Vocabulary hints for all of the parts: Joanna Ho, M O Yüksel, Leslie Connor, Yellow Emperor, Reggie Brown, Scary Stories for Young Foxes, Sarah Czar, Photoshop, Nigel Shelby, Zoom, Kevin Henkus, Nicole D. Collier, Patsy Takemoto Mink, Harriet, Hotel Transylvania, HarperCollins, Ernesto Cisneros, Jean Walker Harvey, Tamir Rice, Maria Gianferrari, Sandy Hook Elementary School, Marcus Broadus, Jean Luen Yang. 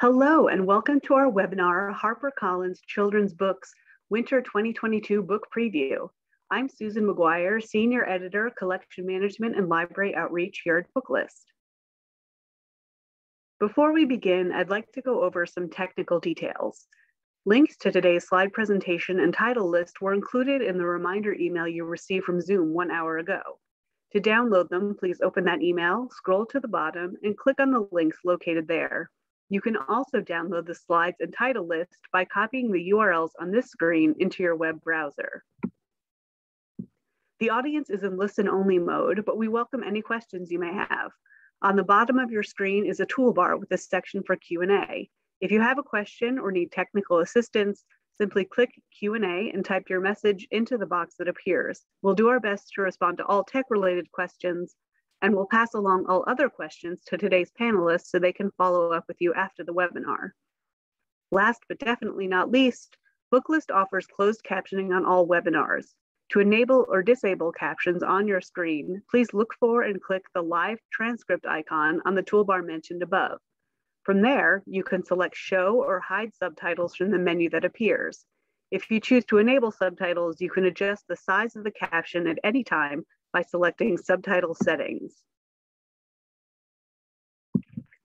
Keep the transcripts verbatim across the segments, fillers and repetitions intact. Hello and welcome to our webinar, HarperCollins Children's Books Winter twenty twenty-two Book Preview. I'm Susan McGuire, Senior Editor, Collection Management and Library Outreach here at Booklist. Before we begin, I'd like to go over some technical details. Links to today's slide presentation and title list were included in the reminder email you received from Zoom one hour ago. To download them, please open that email, scroll to the bottom, and click on the links located there. You can also download the slides and title list by copying the U R Ls on this screen into your web browser. The audience is in listen-only mode, but we welcome any questions you may have. On the bottom of your screen is a toolbar with a section for Q and A. If you have a question or need technical assistance, simply click Q and A and type your message into the box that appears. We'll do our best to respond to all tech-related questions, and we'll pass along all other questions to today's panelists so they can follow up with you after the webinar. Last but definitely not least, Booklist offers closed captioning on all webinars. To enable or disable captions on your screen, please look for and click the live transcript icon on the toolbar mentioned above. From there, you can select show or hide subtitles from the menu that appears. If you choose to enable subtitles, you can adjust the size of the caption at any time by selecting subtitle settings.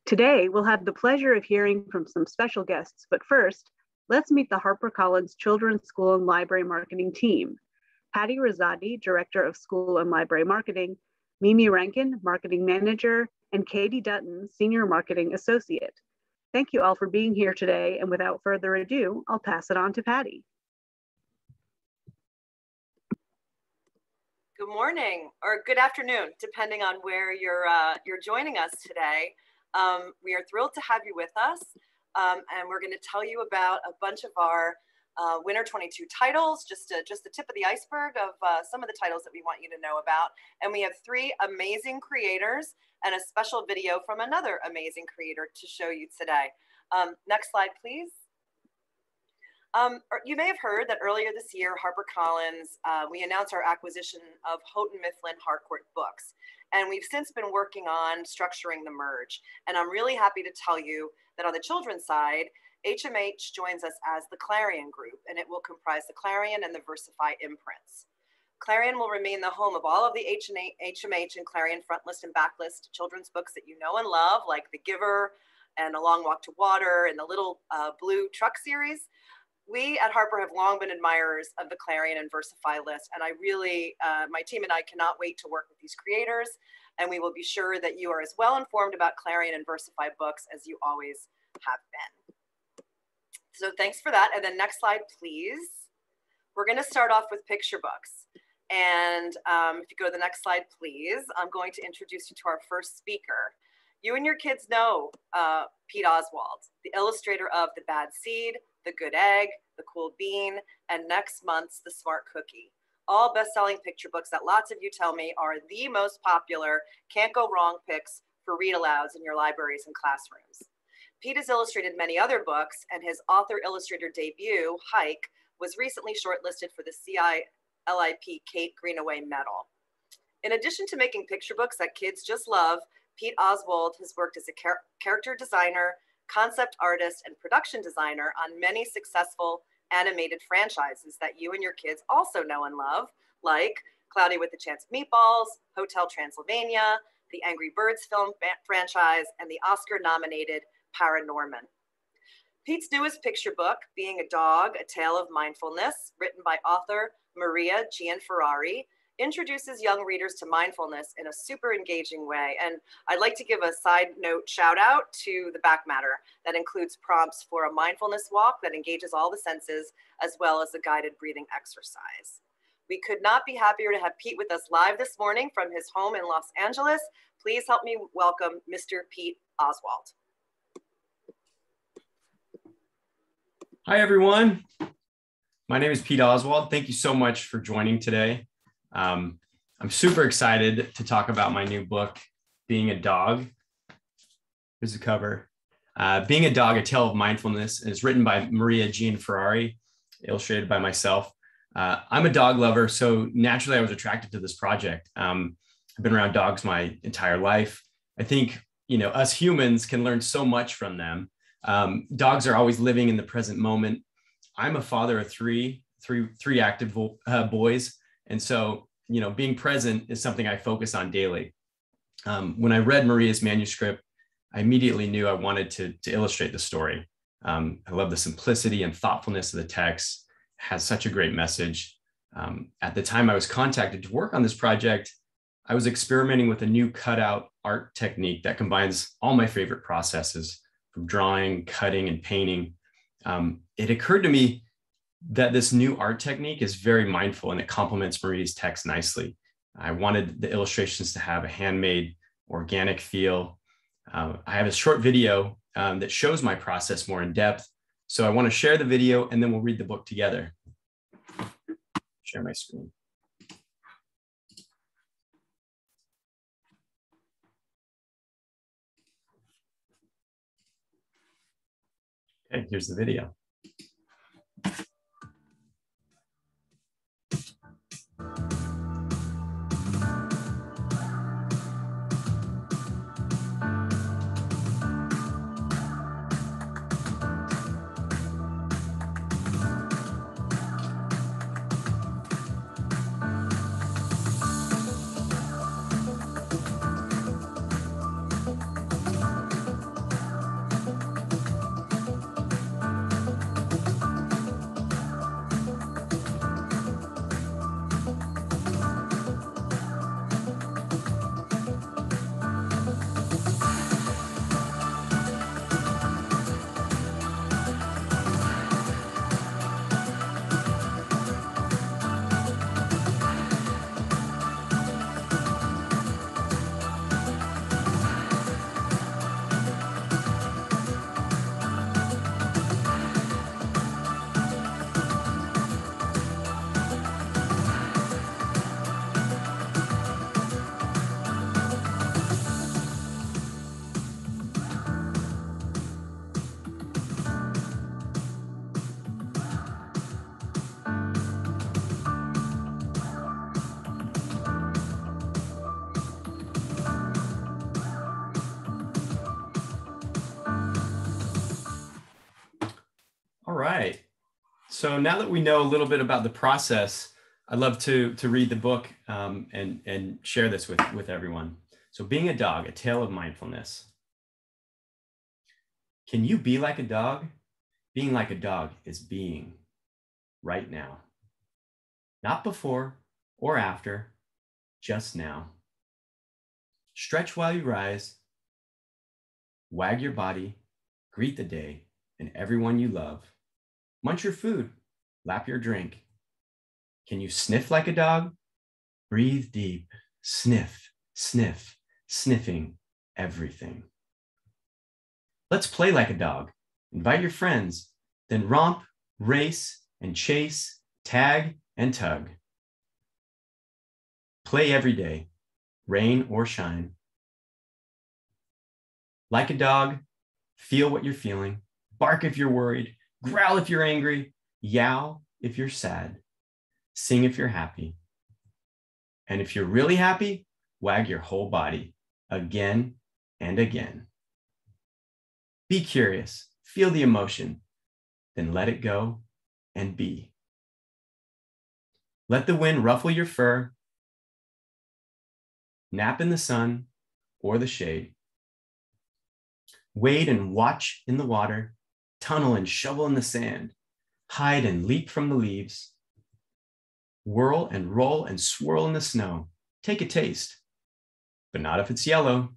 Today, we'll have the pleasure of hearing from some special guests, but first, let's meet the HarperCollins Children's School and Library Marketing team. Patty Rosati, Director of School and Library Marketing, Mimi Rankin, Marketing Manager, and Katie Dutton, Senior Marketing Associate. Thank you all for being here today, and without further ado, I'll pass it on to Patty. Good morning, or good afternoon, depending on where you're, uh, you're joining us today. Um, we are thrilled to have you with us, um, and we're gonna tell you about a bunch of our uh, Winter twenty-two titles, just, uh, just the tip of the iceberg of uh, some of the titles that we want you to know about. And we have three amazing creators and a special video from another amazing creator to show you today. Um, next slide, please. Um, you may have heard that earlier this year, HarperCollins, uh, we announced our acquisition of Houghton Mifflin Harcourt Books, and we've since been working on structuring the merge. And I'm really happy to tell you that on the children's side, H M H joins us as the Clarion Group, and it will comprise the Clarion and the Versify imprints. Clarion will remain the home of all of the H M H and Clarion frontlist and backlist children's books that you know and love, like The Giver and A Long Walk to Water and the Little uh, Blue Truck series. We at Harper have long been admirers of the Clarion and Versify list, and I really, uh, my team and I cannot wait to work with these creators, and we will be sure that you are as well informed about Clarion and Versify books as you always have been. So thanks for that, and then next slide, please. We're gonna start off with picture books, and um, if you go to the next slide, please, I'm going to introduce you to our first speaker. You and your kids know uh, Pete Oswald, the illustrator of The Bad Seed, The Good Egg, The Cool Bean, and next month's The Smart Cookie. All best-selling picture books that lots of you tell me are the most popular, can't go wrong picks for read-alouds in your libraries and classrooms. Pete has illustrated many other books, and his author-illustrator debut, Hike, was recently shortlisted for the C I L I P Kate Greenaway Medal. In addition to making picture books that kids just love, Pete Oswald has worked as a char- character designer, concept artist, and production designer on many successful animated franchises that you and your kids also know and love, like Cloudy with a Chance of Meatballs, Hotel Transylvania, the Angry Birds film franchise, and the Oscar-nominated ParaNorman. Pete's newest picture book, Being a Dog, A Tale of Mindfulness, written by author Maria Gianferrari, introduces young readers to mindfulness in a super engaging way. And I'd like to give a side note shout out to the back matter that includes prompts for a mindfulness walk that engages all the senses, as well as a guided breathing exercise. We could not be happier to have Pete with us live this morning from his home in Los Angeles. Please help me welcome Mister Pete Oswald. Hi, everyone. My name is Pete Oswald. Thank you so much for joining today. Um, I'm super excited to talk about my new book, Being a Dog. Here's the cover. Uh, Being a Dog, A Tale of Mindfulness is written by Maria Gianferrari, illustrated by myself. Uh, I'm a dog lover, so naturally I was attracted to this project. Um, I've been around dogs my entire life. I think, you know, us humans can learn so much from them, Um, dogs are always living in the present moment. I'm a father of three, three, three active uh, boys. And so, you know, being present is something I focus on daily. Um, when I read Maria's manuscript, I immediately knew I wanted to, to illustrate the story. Um, I love the simplicity and thoughtfulness of the text. It has such a great message. Um, at the time I was contacted to work on this project, I was experimenting with a new cutout art technique that combines all my favorite processes, from drawing, cutting, and painting. Um, it occurred to me that this new art technique is very mindful and it complements Maria's text nicely. I wanted the illustrations to have a handmade, organic feel. Uh, I have a short video um, that shows my process more in depth. So I want to share the video and then we'll read the book together. Share my screen. Okay, here's the video. So now that we know a little bit about the process, I'd love to, to read the book um, and, and share this with, with everyone. So Being a Dog, A Tale of Mindfulness. Can you be like a dog? Being like a dog is being right now. Not before or after, just now. Stretch while you rise, wag your body, greet the day and everyone you love. Munch your food, lap your drink. Can you sniff like a dog? Breathe deep, sniff, sniff, sniffing everything. Let's play like a dog. Invite your friends, then romp, race, and chase, tag, and tug. Play every day, rain or shine. Like a dog, feel what you're feeling, bark if you're worried, growl if you're angry, yowl if you're sad, sing if you're happy. And if you're really happy, wag your whole body again and again. Be curious, feel the emotion, then let it go and be. Let the wind ruffle your fur, nap in the sun or the shade, wade and watch in the water, tunnel and shovel in the sand, hide and leap from the leaves, whirl and roll and swirl in the snow. Take a taste, but not if it's yellow.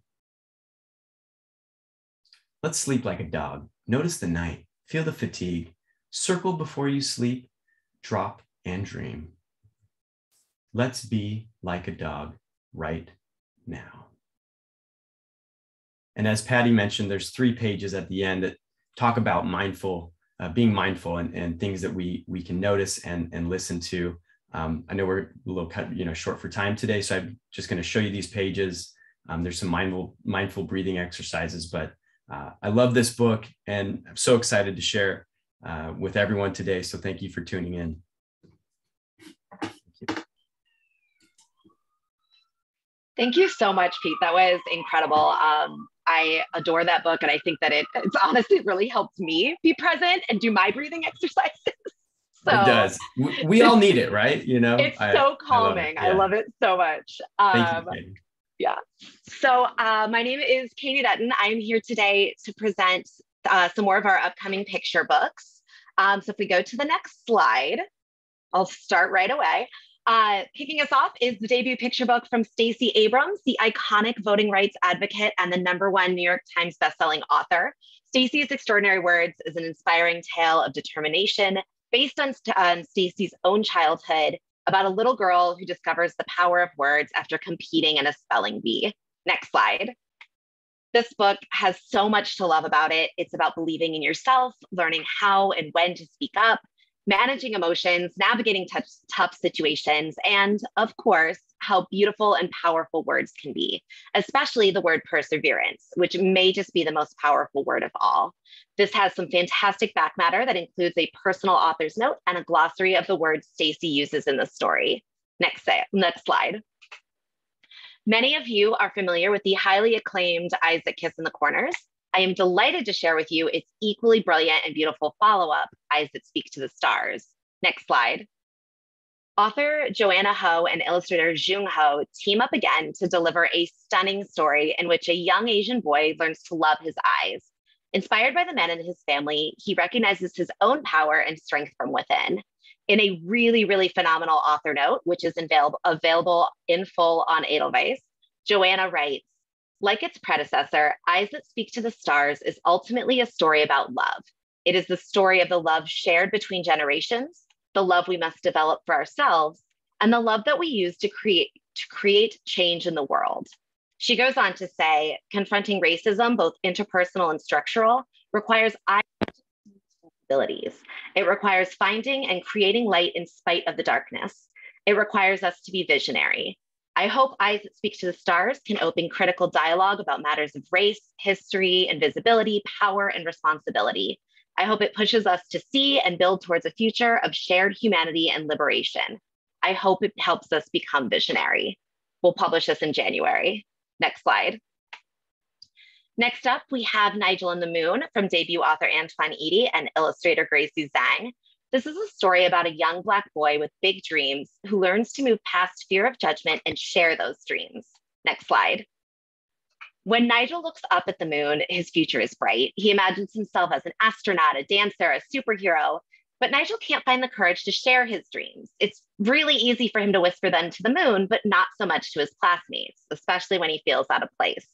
Let's sleep like a dog. Notice the night, feel the fatigue, circle before you sleep, drop and dream. Let's be like a dog right now. And as Patty mentioned, there's three pages at the end that talk about mindful, uh, being mindful and, and things that we, we can notice and, and listen to. Um, I know we're a little cut, you know, short for time today, so I'm just gonna show you these pages. Um, there's some mindful, mindful breathing exercises, but uh, I love this book and I'm so excited to share uh, with everyone today. So thank you for tuning in. Thank you so much, Pete. That was incredible. Um, I adore that book, and I think that it, it's honestly really helped me be present and do my breathing exercises. So, it does. We, we all need it, right? You know, it's I, so calming. I love it, yeah. I love it so much. Um, Thank you, Katie. Yeah. So uh, my name is Katie Dutton. I'm here today to present uh, some more of our upcoming picture books. Um, so if we go to the next slide, I'll start right away. Uh, kicking us off is the debut picture book from Stacey Abrams, the iconic voting rights advocate and the number one New York Times bestselling author. Stacey's Extraordinary Words is an inspiring tale of determination based on, on Stacey's own childhood, about a little girl who discovers the power of words after competing in a spelling bee. Next slide. This book has so much to love about it. It's about believing in yourself, learning how and when to speak up, managing emotions, navigating tough, tough situations, and of course, how beautiful and powerful words can be, especially the word perseverance, which may just be the most powerful word of all. This has some fantastic back matter that includes a personal author's note and a glossary of the words Stacey uses in the story. Next, next slide. Many of you are familiar with the highly acclaimed Eyes That Kiss in the Corners. I am delighted to share with you its equally brilliant and beautiful follow-up, Eyes That Speak to the Stars. Next slide. Author Joanna Ho and illustrator Jung Ho team up again to deliver a stunning story in which a young Asian boy learns to love his eyes. Inspired by the men in his family, he recognizes his own power and strength from within. In a really, really phenomenal author note, which is available in full on Edelweiss, Joanna writes, like its predecessor, Eyes That Speak to the Stars is ultimately a story about love. It is the story of the love shared between generations, the love we must develop for ourselves, and the love that we use to create, to create change in the world. She goes on to say, confronting racism, both interpersonal and structural, requires abilities. It requires finding and creating light in spite of the darkness. It requires us to be visionary. I hope Eyes That Speak to the Stars can open critical dialogue about matters of race, history, invisibility, power, and responsibility. I hope it pushes us to see and build towards a future of shared humanity and liberation. I hope it helps us become visionary. We'll publish this in January. Next slide. Next up, we have Nigel and the Moon from debut author Antoine Eadie and illustrator Gracey Zhang. This is a story about a young Black boy with big dreams who learns to move past fear of judgment and share those dreams. Next slide. When Nigel looks up at the moon, his future is bright. He imagines himself as an astronaut, a dancer, a superhero, but Nigel can't find the courage to share his dreams. It's really easy for him to whisper them to the moon, but not so much to his classmates, especially when he feels out of place.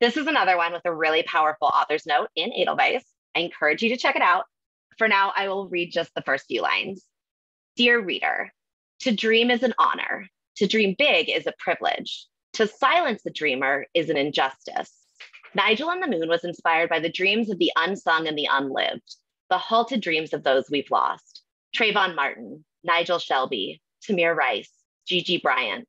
This is another one with a really powerful author's note in Edelweiss. I encourage you to check it out. For now, I will read just the first few lines. Dear reader, to dream is an honor. To dream big is a privilege. To silence the dreamer is an injustice. Nigel and the Moon was inspired by the dreams of the unsung and the unlived, the halted dreams of those we've lost. Trayvon Martin, Nigel Shelby, Tamir Rice, Gigi Bryant,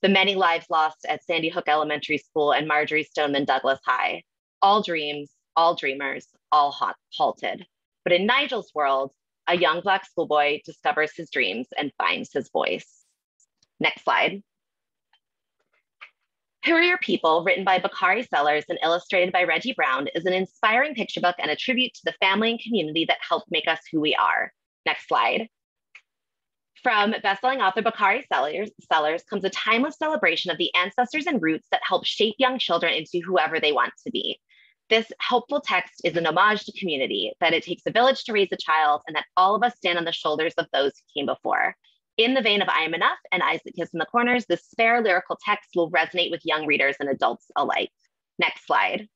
the many lives lost at Sandy Hook Elementary School and Marjorie Stoneman Douglas High. All dreams, all dreamers, all halted. But in Nigel's world, a young Black schoolboy discovers his dreams and finds his voice. Next slide. Who Are Your People, written by Bakari Sellers and illustrated by Reggie Brown, is an inspiring picture book and a tribute to the family and community that helped make us who we are. Next slide. From bestselling author Bakari Sellers, Sellers comes a timeless celebration of the ancestors and roots that help shape young children into whoever they want to be. This helpful text is an homage to community, that it takes a village to raise a child, and that all of us stand on the shoulders of those who came before. In the vein of I Am Enough and Eyes That Kiss in the Corners, this spare lyrical text will resonate with young readers and adults alike. Next slide.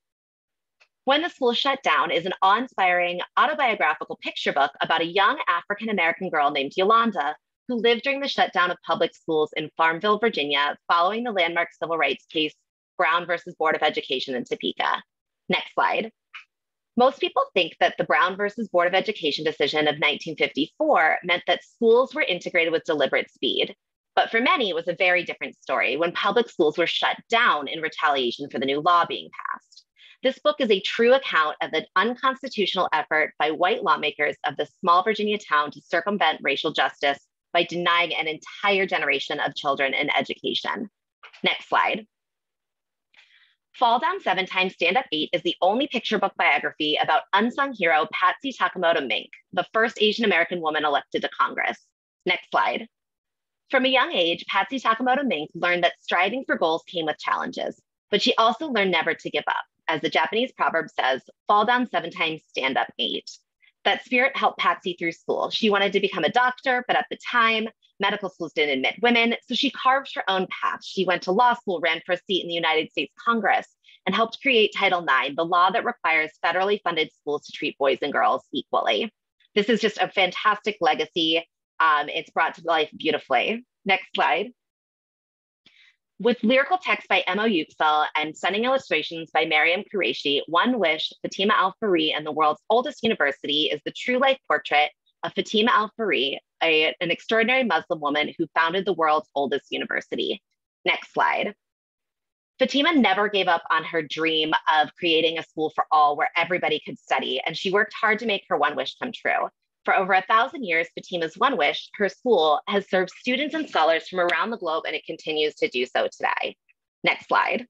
When the School Shut Down is an awe-inspiring autobiographical picture book about a young African-American girl named Yolanda, who lived during the shutdown of public schools in Farmville, Virginia, following the landmark civil rights case, Brown versus Board of Education in Topeka. Next slide. Most people think that the Brown versus Board of Education decision of nineteen fifty-four meant that schools were integrated with deliberate speed. But for many, it was a very different story when public schools were shut down in retaliation for the new law being passed. This book is a true account of the unconstitutional effort by white lawmakers of the small Virginia town to circumvent racial justice by denying an entire generation of children an education. Next slide. Fall Down Seven Times, Stand Up Eight is the only picture book biography about unsung hero Patsy Takemoto Mink, the first Asian American woman elected to Congress. Next slide. From a young age, Patsy Takemoto Mink learned that striving for goals came with challenges, but she also learned never to give up. As the Japanese proverb says, fall down seven times, stand up eight. That spirit helped Patsy through school. She wanted to become a doctor, but at the time, medical schools didn't admit women, so she carved her own path. She went to law school, ran for a seat in the United States Congress, and helped create Title nine, the law that requires federally funded schools to treat boys and girls equally. This is just a fantastic legacy. Um, it's brought to life beautifully. Next slide. With lyrical text by M O Yüksel and stunning illustrations by Mariam Qureshi, One Wish, Fatima Al-Fari, and the world's oldest university is the true life portrait of Fatima Al-Fari, a, an extraordinary Muslim woman who founded the world's oldest university. Next slide. Fatima never gave up on her dream of creating a school for all where everybody could study, and she worked hard to make her one wish come true. For over a thousand years, Fatima's One Wish, her school, has served students and scholars from around the globe, and it continues to do so today. Next slide.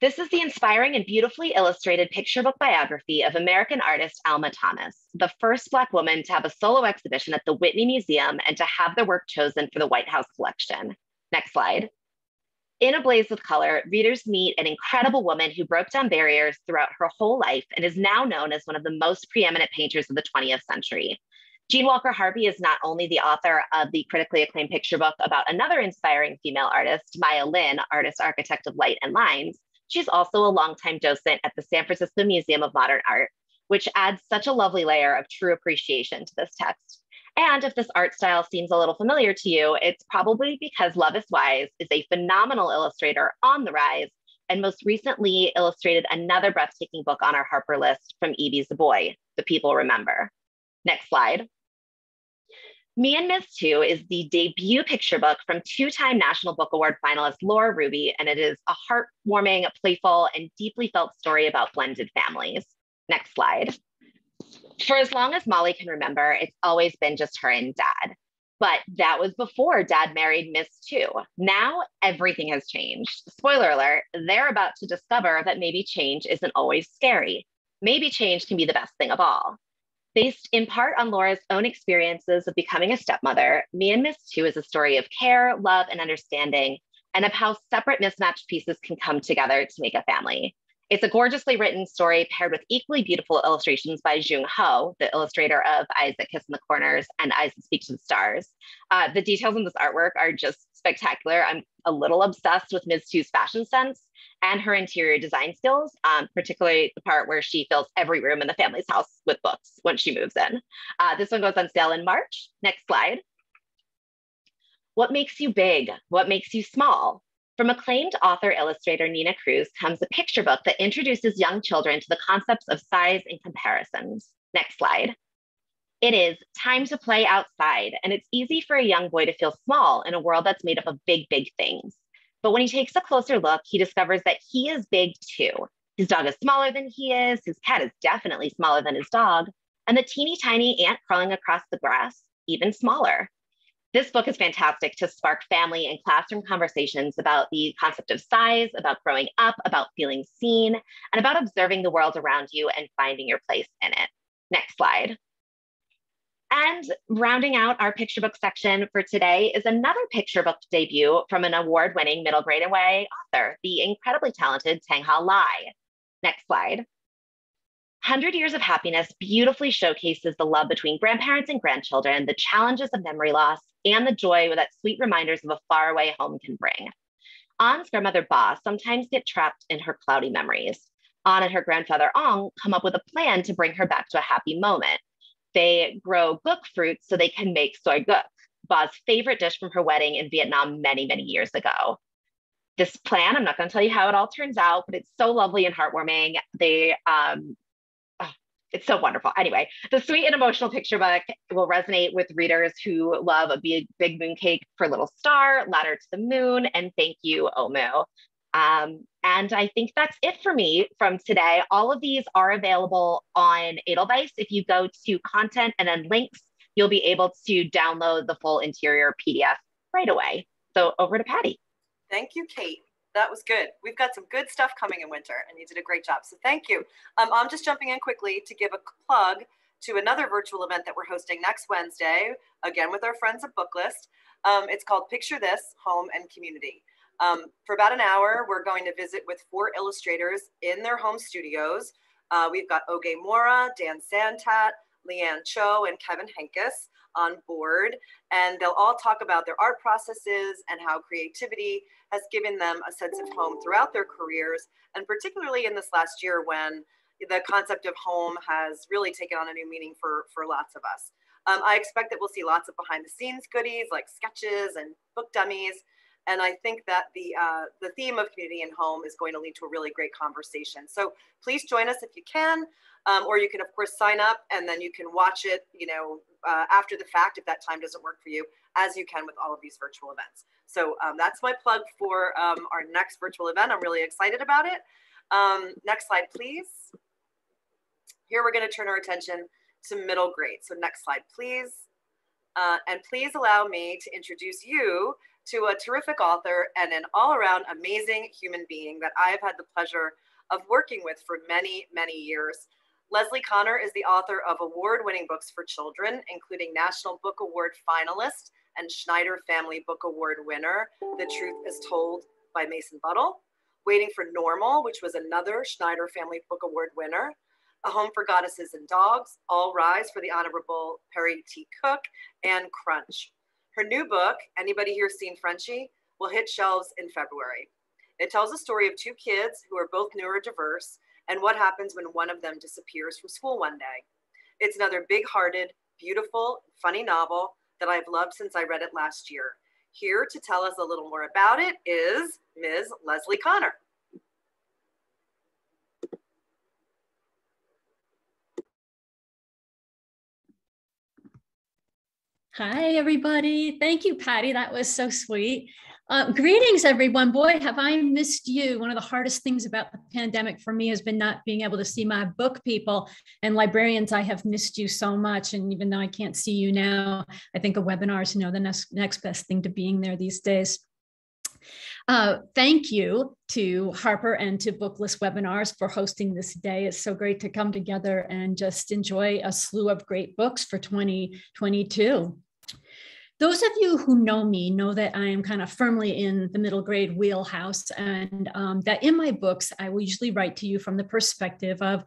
This is the inspiring and beautifully illustrated picture book biography of American artist Alma Thomas, the first Black woman to have a solo exhibition at the Whitney Museum and to have their work chosen for the White House collection. Next slide. In a blaze of color, readers meet an incredible woman who broke down barriers throughout her whole life and is now known as one of the most preeminent painters of the twentieth century. Jean Walker Harvey is not only the author of the critically acclaimed picture book about another inspiring female artist, Maya Lin, artist architect of light and lines, she's also a longtime docent at the San Francisco Museum of Modern Art, which adds such a lovely layer of true appreciation to this text. And if this art style seems a little familiar to you, it's probably because Lovis Wise is a phenomenal illustrator on the rise, and most recently illustrated another breathtaking book on our Harper list from Evie Zaboy, The People Remember. Next slide. Me and Miz Two is the debut picture book from two-time National Book Award finalist Laura Ruby, and it is a heartwarming, playful, and deeply felt story about blended families. Next slide. For as long as Molly can remember, it's always been just her and Dad. But that was before Dad married Miss Two. Now everything has changed. Spoiler alert, they're about to discover that maybe change isn't always scary. Maybe change can be the best thing of all. Based in part on Laura's own experiences of becoming a stepmother, Me and Miss Two is a story of care, love, and understanding, and of how separate mismatched pieces can come together to make a family. It's a gorgeously written story paired with equally beautiful illustrations by Jung Ho, the illustrator of Eyes That Kiss in the Corners and Eyes That Speak to the Stars. Uh, the details in this artwork are just spectacular. I'm a little obsessed with Miz Two's fashion sense and her interior design skills, um, particularly the part where she fills every room in the family's house with books when she moves in. Uh, this one goes on sale in March. Next slide. What makes you big? What makes you small? From acclaimed author illustrator Nina Cruz comes a picture book that introduces young children to the concepts of size and comparisons. Next slide. It is time to play outside, and it's easy for a young boy to feel small in a world that's made up of big, big things. But when he takes a closer look, he discovers that he is big too. His dog is smaller than he is, his cat is definitely smaller than his dog, and the teeny tiny ant crawling across the grass, even smaller. This book is fantastic to spark family and classroom conversations about the concept of size, about growing up, about feeling seen, and about observing the world around you and finding your place in it. Next slide. And rounding out our picture book section for today is another picture book debut from an award-winning middle grade away author, the incredibly talented Tengha Lai. Next slide. one hundred Years of Happiness beautifully showcases the love between grandparents and grandchildren, the challenges of memory loss, and the joy that sweet reminders of a faraway home can bring. An's grandmother Ba sometimes get trapped in her cloudy memories. An and her grandfather Ong come up with a plan to bring her back to a happy moment. They grow guk fruit so they can make soy guk, Ba's favorite dish from her wedding in Vietnam many, many years ago. This plan, I'm not gonna tell you how it all turns out, but it's so lovely and heartwarming. They, um, It's so wonderful. Anyway, the sweet and emotional picture book will resonate with readers who love a big, big moon cake for Little Star, Ladder to the Moon, and Thank You, Omu. Um, and I think that's it for me from today. All of these are available on Edelweiss. If you go to content and then links, you'll be able to download the full interior P D F right away. So over to Patty. Thank you, Kate. That was good. We've got some good stuff coming in winter, and you did a great job. So thank you. Um, I'm just jumping in quickly to give a plug to another virtual event that we're hosting next Wednesday, again with our friends at Booklist. Um, it's called Picture This, Home and Community. Um, for about an hour, we're going to visit with four illustrators in their home studios. Uh, we've got Oge Mora, Dan Santat, Leanne Cho, and Kevin Henkus on board, and they'll all talk about their art processes and how creativity has given them a sense of home throughout their careers, and particularly in this last year when the concept of home has really taken on a new meaning for, for lots of us. Um, I expect that we'll see lots of behind the scenes goodies like sketches and book dummies, and I think that the, uh, the theme of community and home is going to lead to a really great conversation. So please join us if you can, um, or you can of course sign up and then you can watch it, you know, uh, after the fact if that time doesn't work for you, as you can with all of these virtual events. So um, that's my plug for um, our next virtual event. I'm really excited about it. Um, next slide, please. Here we're gonna turn our attention to middle grade. So next slide, please. Uh, and please allow me to introduce you to a terrific author and an all-around amazing human being that I've had the pleasure of working with for many, many years. Leslie Connor is the author of award-winning books for children, including National Book Award finalist and Schneider Family Book Award winner, The Truth Is Told by Mason Buttle, Waiting for Normal, which was another Schneider Family Book Award winner, A Home for Goddesses and Dogs, All Rise for the Honorable Perry T. Cook, and Crunch. Her new book, anybody here seen Frenchie, will hit shelves in February. It tells the story of two kids who are both neurodiverse and what happens when one of them disappears from school one day. It's another big-hearted, beautiful, funny novel that I've loved since I read it last year. Here to tell us a little more about it is Miz Leslie Connor. Hi, everybody. Thank you, Patty. That was so sweet. Uh, greetings, everyone. Boy, have I missed you. One of the hardest things about the pandemic for me has been not being able to see my book people and librarians. I have missed you so much. And even though I can't see you now, I think a webinar is, you know, the next, next best thing to being there these days. Uh, thank you to Harper and to Booklist Webinars for hosting this day. It's so great to come together and just enjoy a slew of great books for twenty twenty-two. Those of you who know me know that I am kind of firmly in the middle grade wheelhouse, and um, that in my books, I will usually write to you from the perspective of,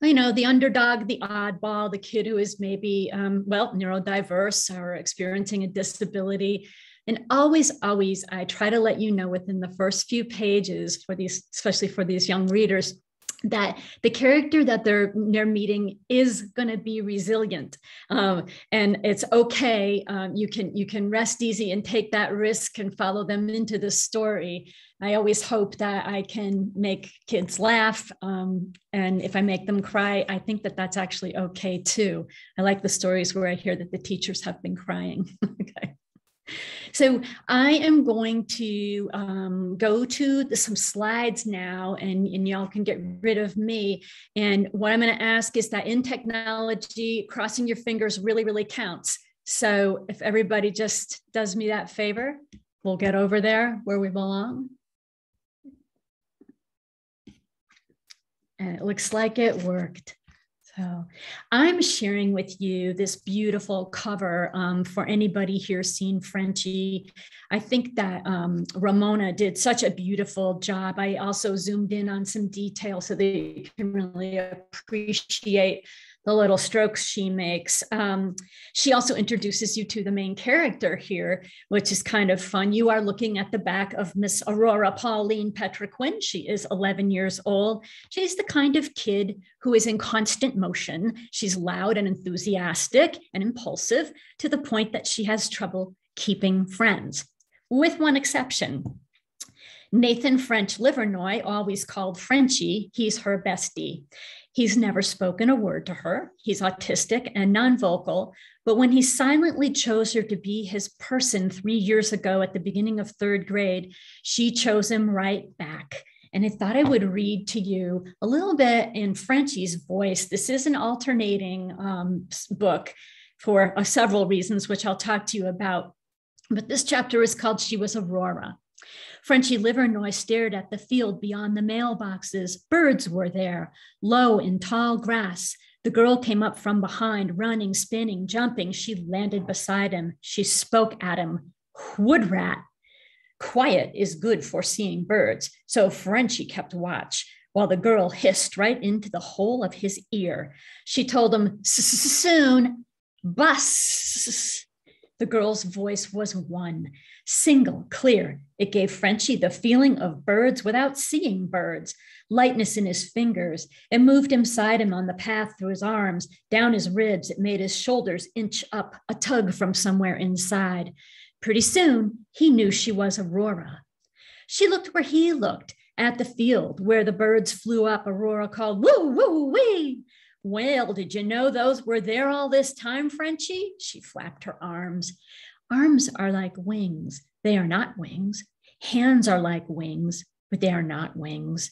you know, the underdog, the oddball, the kid who is maybe, um, well, neurodiverse or experiencing a disability. And always, always, I try to let you know within the first few pages for these, especially for these young readers, that the character that they're, they're meeting is going to be resilient. Um, and it's okay. Um, you can, you can rest easy and take that risk and follow them into the story. I always hope that I can make kids laugh. Um, and if I make them cry, I think that that's actually okay too. I like the stories where I hear that the teachers have been crying. Okay. So I am going to um, go to the, some slides now, and, and y'all can get rid of me. And what I'm going to ask is that in technology, crossing your fingers really, really counts. So if everybody just does me that favor, we'll get over there where we belong. And it looks like it worked. So I'm sharing with you this beautiful cover um, for anybody here seen Frenchie. I think that um, Ramona did such a beautiful job. I also zoomed in on some detail so that you can really appreciate the little strokes she makes. Um, she also introduces you to the main character here, which is kind of fun. You are looking at the back of Miss Aurora Pauline Petriquin. She is eleven years old. She's the kind of kid who is in constant motion. She's loud and enthusiastic and impulsive to the point that she has trouble keeping friends, with one exception. Nathan French Livernoy, always called Frenchie, he's her bestie. He's never spoken a word to her. He's autistic and non-vocal, but when he silently chose her to be his person three years ago at the beginning of third grade, she chose him right back. And I thought I would read to you a little bit in Frenchie's voice. This is an alternating um, book for uh, several reasons, which I'll talk to you about. But this chapter is called She Was Aurora. Frenchy Livernois stared at the field beyond the mailboxes. Birds were there, low in tall grass. The girl came up from behind, running, spinning, jumping. She landed beside him. She spoke at him. Wood rat. Quiet is good for seeing birds, so Frenchy kept watch while the girl hissed right into the hole of his ear. She told him, soon, bus. The girl's voice was one, single, clear. It gave Frenchy the feeling of birds without seeing birds, lightness in his fingers. It moved him side him on the path through his arms, down his ribs. It made his shoulders inch up, a tug from somewhere inside. Pretty soon, he knew she was Aurora. She looked where he looked, at the field where the birds flew up. Aurora called, woo, woo, wee. Well, did you know those were there all this time, Frenchy? She flapped her arms. Arms are like wings. They are not wings. Hands are like wings, but they are not wings.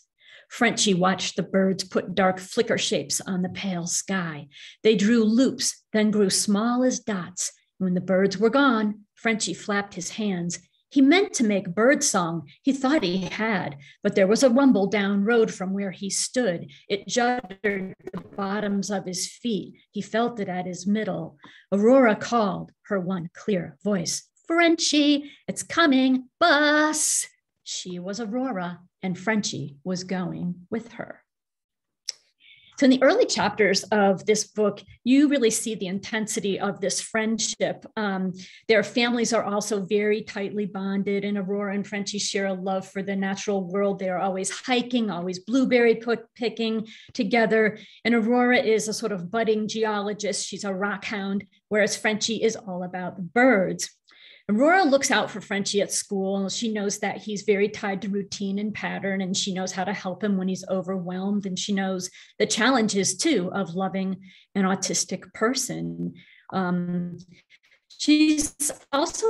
Frenchy watched the birds put dark flicker shapes on the pale sky. They drew loops, then grew small as dots. When the birds were gone, Frenchy flapped his hands. He meant to make bird song. He thought he had, but there was a rumble down road from where he stood. It juddered the bottoms of his feet. He felt it at his middle. Aurora called, her one clear voice. Frenchy, it's coming, bus. She was Aurora, and Frenchy was going with her. So in the early chapters of this book, you really see the intensity of this friendship. Um, their families are also very tightly bonded, and Aurora and Frenchy share a love for the natural world. They are always hiking, always blueberry picking together. And Aurora is a sort of budding geologist. She's a rock hound, whereas Frenchy is all about birds. Aurora looks out for Frenchy at school. She knows that he's very tied to routine and pattern, and she knows how to help him when he's overwhelmed. And she knows the challenges too of loving an autistic person. Um, she's also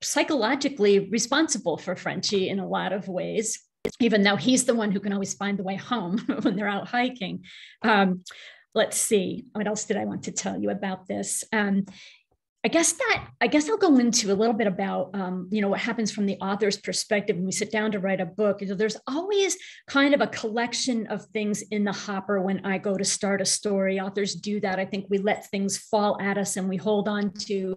psychologically responsible for Frenchy in a lot of ways, even though he's the one who can always find the way home when they're out hiking. Um, let's see, what else did I want to tell you about this? Um, I guess that, I guess I'll go into a little bit about, um, you know, what happens from the author's perspective when we sit down to write a book. You know, there's always kind of a collection of things in the hopper when I go to start a story. Authors do that. I think we let things fall at us and we hold on to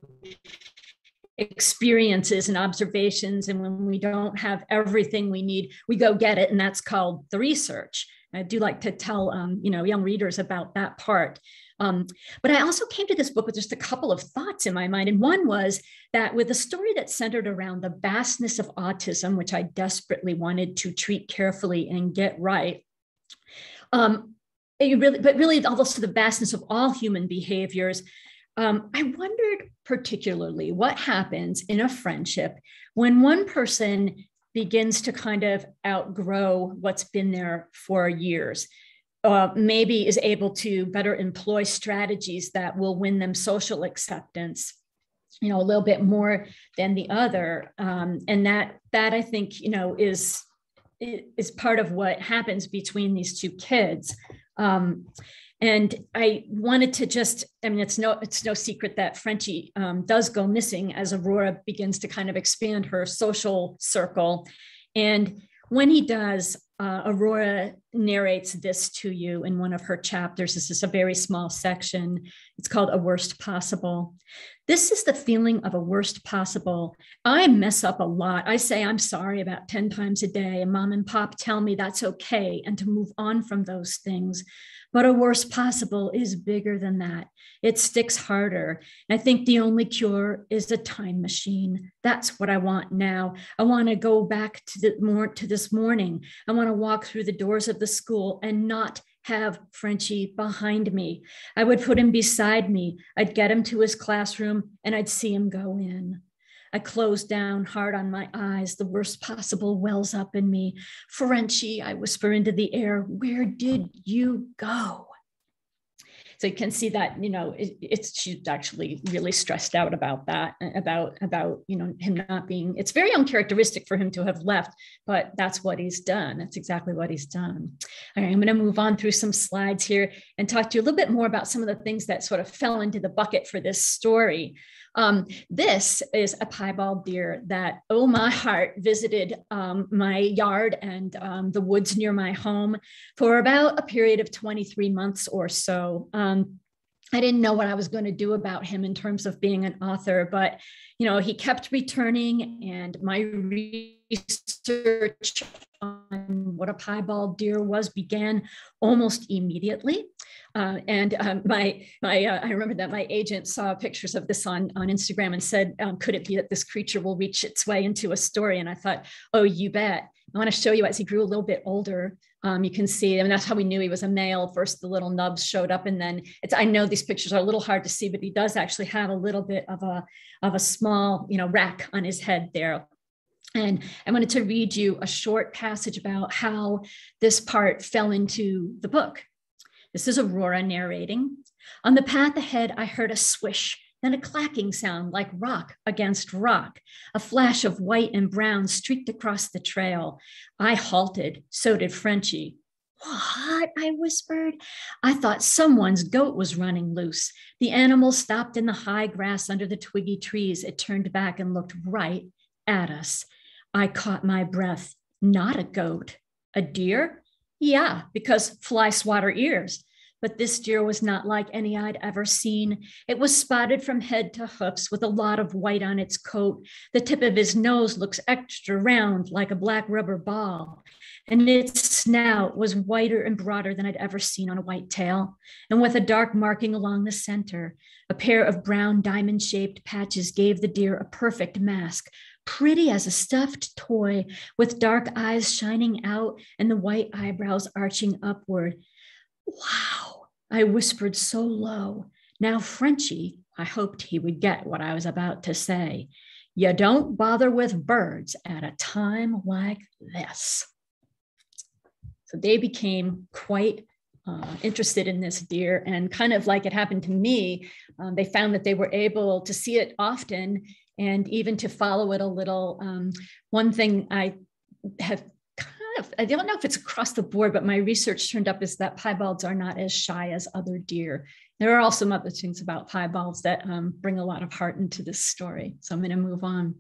experiences and observations. And when we don't have everything we need, we go get it. And that's called the research. I do like to tell, um, you know, young readers about that part. Um, but I also came to this book with just a couple of thoughts in my mind. And one was that with a story that centered around the vastness of autism, which I desperately wanted to treat carefully and get right, um, it really, but really also the vastness of all human behaviors, um, I wondered particularly what happens in a friendship when one person begins to kind of outgrow what's been there for years. Uh, maybe is able to better employ strategies that will win them social acceptance, you know, a little bit more than the other. Um, and that, that I think, you know, is, is part of what happens between these two kids. Um, and I wanted to just, I mean, it's no, it's no secret that Frenchy um, does go missing as Aurora begins to kind of expand her social circle. And when he does, Uh, Aurora narrates this to you in one of her chapters. This is a very small section. It's called A Worst Possible. This is the feeling of a worst possible. I mess up a lot. I say I'm sorry about ten times a day, and mom and pop tell me that's okay and to move on from those things. But a worst possible is bigger than that. It sticks harder. And I think the only cure is a time machine. That's what I want now. I want to go back to the more to this morning. I want to walk through the doors of the school and not have Frenchy behind me. I would put him beside me. I'd get him to his classroom and I'd see him go in. I close down hard on my eyes. The worst possible wells up in me. Frenchy, I whisper into the air, where did you go? So you can see that, you know, it, it's, she's actually really stressed out about that, about, about, you know, him not being, it's very uncharacteristic for him to have left, but that's what he's done. That's exactly what he's done. All right, I'm going to move on through some slides here and talk to you a little bit more about some of the things that sort of fell into the bucket for this story. Um, this is a piebald deer that, oh my heart, visited um, my yard and um, the woods near my home for about a period of twenty-three months or so. Um, I didn't know what I was going to do about him in terms of being an author, but, you know, he kept returning, and my research on what a piebald deer was began almost immediately. Uh, and um, my, my, uh, I remember that my agent saw pictures of this on, on Instagram and said, um, could it be that this creature will reach its way into a story? And I thought, oh, you bet. I want to show you, as he grew a little bit older, um, you can see, I mean, that's how we knew he was a male. First, the little nubs showed up, and then it's, I know these pictures are a little hard to see, but he does actually have a little bit of a, of a small, you know, rack on his head there. And I wanted to read you a short passage about how this part fell into the book. This is Aurora narrating. On the path ahead, I heard a swish, then a clacking sound like rock against rock. A flash of white and brown streaked across the trail. I halted, so did Frenchie. What? I whispered. I thought someone's goat was running loose. The animal stopped in the high grass under the twiggy trees. It turned back and looked right at us. I caught my breath. Not a goat. A deer? Yeah, because fly swatter ears. But this deer was not like any I'd ever seen. It was spotted from head to hoofs with a lot of white on its coat. The tip of his nose looks extra round like a black rubber ball. And its snout was wider and broader than I'd ever seen on a white tail. And with a dark marking along the center, a pair of brown diamond-shaped patches gave the deer a perfect mask, pretty as a stuffed toy with dark eyes shining out and the white eyebrows arching upward. Wow, I whispered so low. Now, Frenchie, I hoped he would get what I was about to say. You don't bother with birds at a time like this. So they became quite uh, interested in this deer, and kind of like it happened to me, um, they found that they were able to see it often and even to follow it a little. Um, one thing I have I don't know if it's across the board, but my research turned up is that piebalds are not as shy as other deer. There are also some other things about piebalds that um, bring a lot of heart into this story. So I'm going to move on.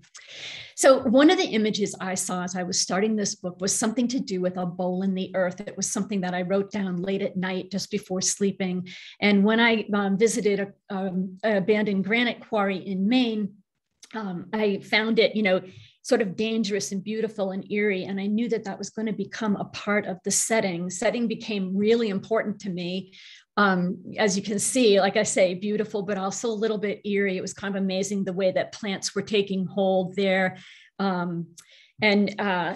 So one of the images I saw as I was starting this book was something to do with a bowl in the earth. It was something that I wrote down late at night just before sleeping. And when I um, visited a, um, an abandoned granite quarry in Maine, um, I found it, you know, sort of dangerous and beautiful and eerie. And I knew that that was going to become a part of the setting. Setting became really important to me. Um, as you can see, like I say, beautiful, but also a little bit eerie. It was kind of amazing the way that plants were taking hold there. Um, and, uh,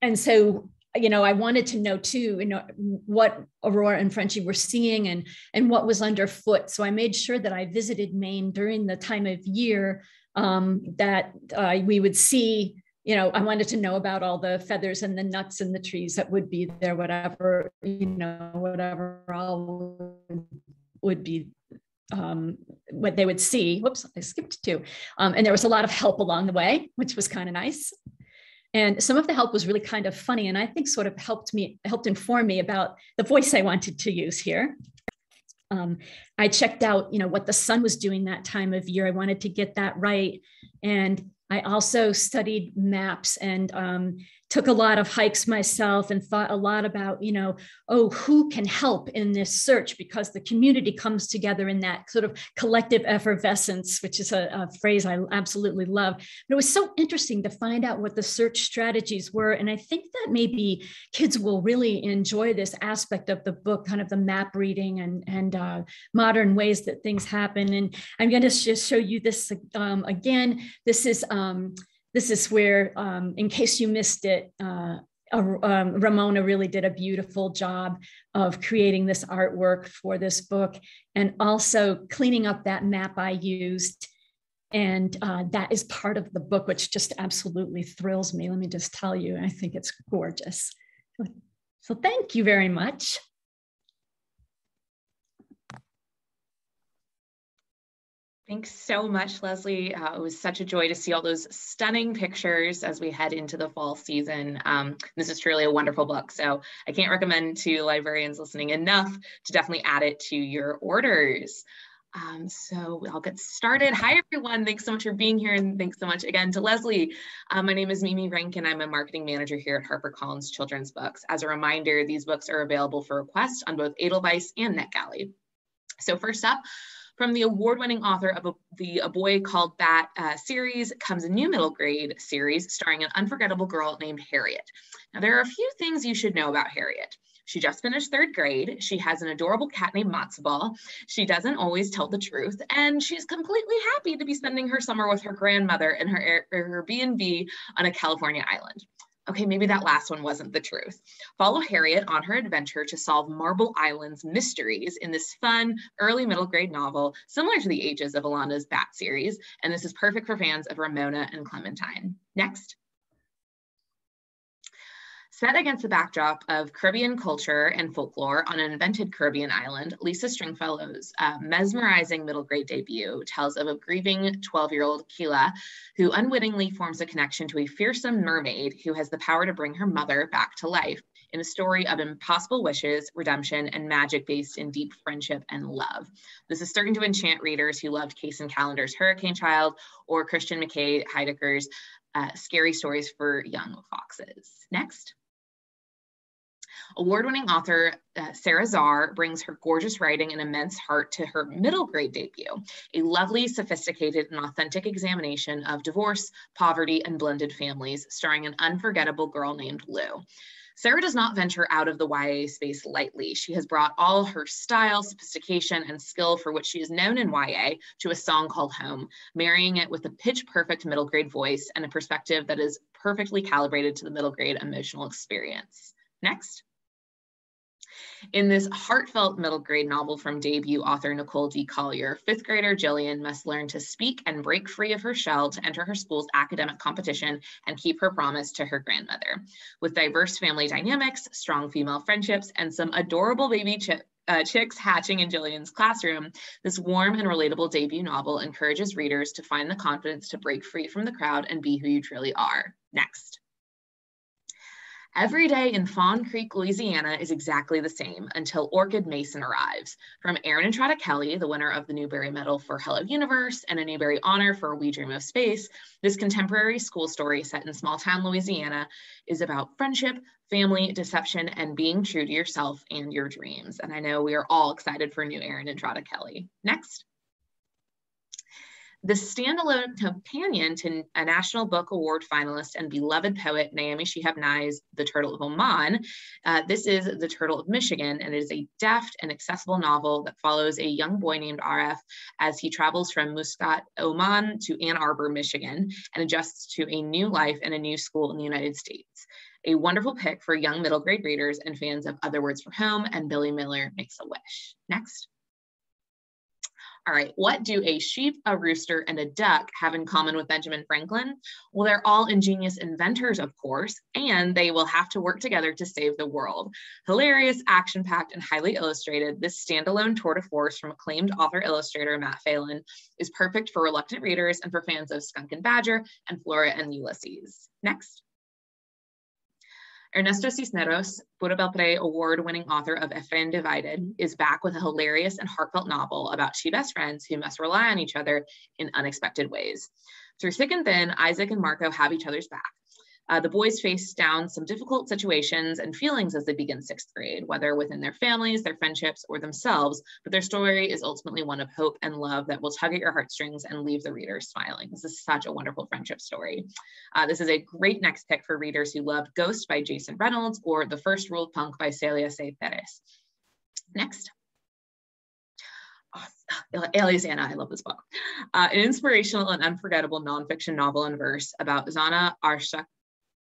and so, you know, I wanted to know too, you know, what Aurora and Frenchie were seeing and, and what was underfoot. So I made sure that I visited Maine during the time of year um, that uh, we would see, you know, I wanted to know about all the feathers and the nuts and the trees that would be there, whatever, you know, whatever all would be, um, what they would see. Whoops, I skipped two. Um, and there was a lot of help along the way, which was kind of nice. And some of the help was really kind of funny, and I think sort of helped me, helped inform me about the voice I wanted to use here. Um, I checked out, you know, what the sun was doing that time of year. I wanted to get that right. And I also studied maps and um, took a lot of hikes myself and thought a lot about, you know, oh, who can help in this search? Because the community comes together in that sort of collective effervescence, which is a, a phrase I absolutely love. But it was so interesting to find out what the search strategies were. And I think that maybe kids will really enjoy this aspect of the book, kind of the map reading and, and uh, modern ways that things happen. And I'm going to just show you this um, again. This is... Um, Um, this is where, um, in case you missed it, uh, uh, um, Ramona really did a beautiful job of creating this artwork for this book and also cleaning up that map I used. And uh, that is part of the book, which just absolutely thrills me. Let me just tell you, I think it's gorgeous. So thank you very much. Thanks so much, Leslie. Uh, it was such a joy to see all those stunning pictures as we head into the fall season. Um, this is truly a wonderful book, so I can't recommend to librarians listening enough to definitely add it to your orders. Um, so I'll get started. Hi, everyone. Thanks so much for being here. And thanks so much again to Leslie. Um, my name is Mimi Rankin. I'm a marketing manager here at HarperCollins Children's Books. As a reminder, these books are available for request on both Edelweiss and NetGalley. So first up, from the award-winning author of a, the A Boy Called Bat uh, series comes a new middle grade series starring an unforgettable girl named Harriet. Now, there are a few things you should know about Harriet. She just finished third grade. She has an adorable cat named Matzo Ball. She doesn't always tell the truth, and she's completely happy to be spending her summer with her grandmother in her Airbnb on a California island. Okay, maybe that last one wasn't the truth. Follow Harriet on her adventure to solve Marble Island's mysteries in this fun early middle grade novel, similar to the ages of Yolanda's Bat series, and this is perfect for fans of Ramona and Clementine. Next. Set against the backdrop of Caribbean culture and folklore on an invented Caribbean island, Lisa Stringfellow's uh, mesmerizing middle grade debut tells of a grieving twelve-year-old Keela who unwittingly forms a connection to a fearsome mermaid who has the power to bring her mother back to life in a story of impossible wishes, redemption, and magic based in deep friendship and love. This is certain to enchant readers who loved Kaysen Callender's Hurricane Child or Christian McKay Heidecker's uh, Scary Stories for Young Foxes. Next. Award-winning author uh, Sarah Czar brings her gorgeous writing and immense heart to her middle grade debut, a lovely, sophisticated, and authentic examination of divorce, poverty, and blended families, starring an unforgettable girl named Lou. Sarah does not venture out of the Y A space lightly. She has brought all her style, sophistication, and skill for which she is known in Y A to a song called Home, marrying it with a pitch-perfect middle grade voice and a perspective that is perfectly calibrated to the middle grade emotional experience. Next. In this heartfelt middle grade novel from debut author Nicole D. Collier, fifth grader Jillian must learn to speak and break free of her shell to enter her school's academic competition and keep her promise to her grandmother. With diverse family dynamics, strong female friendships, and some adorable baby chip, uh, chicks hatching in Jillian's classroom, this warm and relatable debut novel encourages readers to find the confidence to break free from the crowd and be who you truly are. Next. Every day in Fawn Creek, Louisiana is exactly the same until Orchid Mason arrives. From Aaron and Trotta Kelly, the winner of the Newbery Medal for Hello Universe and a Newbery Honor for We Dream of Space, this contemporary school story set in small-town Louisiana is about friendship, family, deception, and being true to yourself and your dreams. And I know we are all excited for new Aaron and Trotta Kelly. Next. The standalone companion to a National Book Award finalist and beloved poet Naomi Shihab Nye's The Turtle of Oman. Uh, this is The Turtle of Michigan, and it is a deft and accessible novel that follows a young boy named Aref as he travels from Muscat, Oman to Ann Arbor, Michigan, and adjusts to a new life and a new school in the United States. A wonderful pick for young middle grade readers and fans of Other Words for Home and Billy Miller Makes a Wish. Next. All right, what do a sheep, a rooster, and a duck have in common with Benjamin Franklin? Well, they're all ingenious inventors, of course, and they will have to work together to save the world. Hilarious, action-packed, and highly illustrated, this standalone tour de force from acclaimed author-illustrator Matt Phelan is perfect for reluctant readers and for fans of Skunk and Badger and Flora and Ulysses. Next. Ernesto Cisneros, Burebel Pre award-winning author of Efren Divided, is back with a hilarious and heartfelt novel about two best friends who must rely on each other in unexpected ways. Through thick and thin, Isaac and Marco have each other's back. Uh, the boys face down some difficult situations and feelings as they begin sixth grade, whether within their families, their friendships, or themselves, but their story is ultimately one of hope and love that will tug at your heartstrings and leave the reader smiling. This is such a wonderful friendship story. Uh, this is a great next pick for readers who loved Ghost by Jason Reynolds or The First Rule of Punk by Celia C. Perez. Next. Eliazana, I love this book. Uh, an inspirational and unforgettable nonfiction novel in verse about Zana Arshak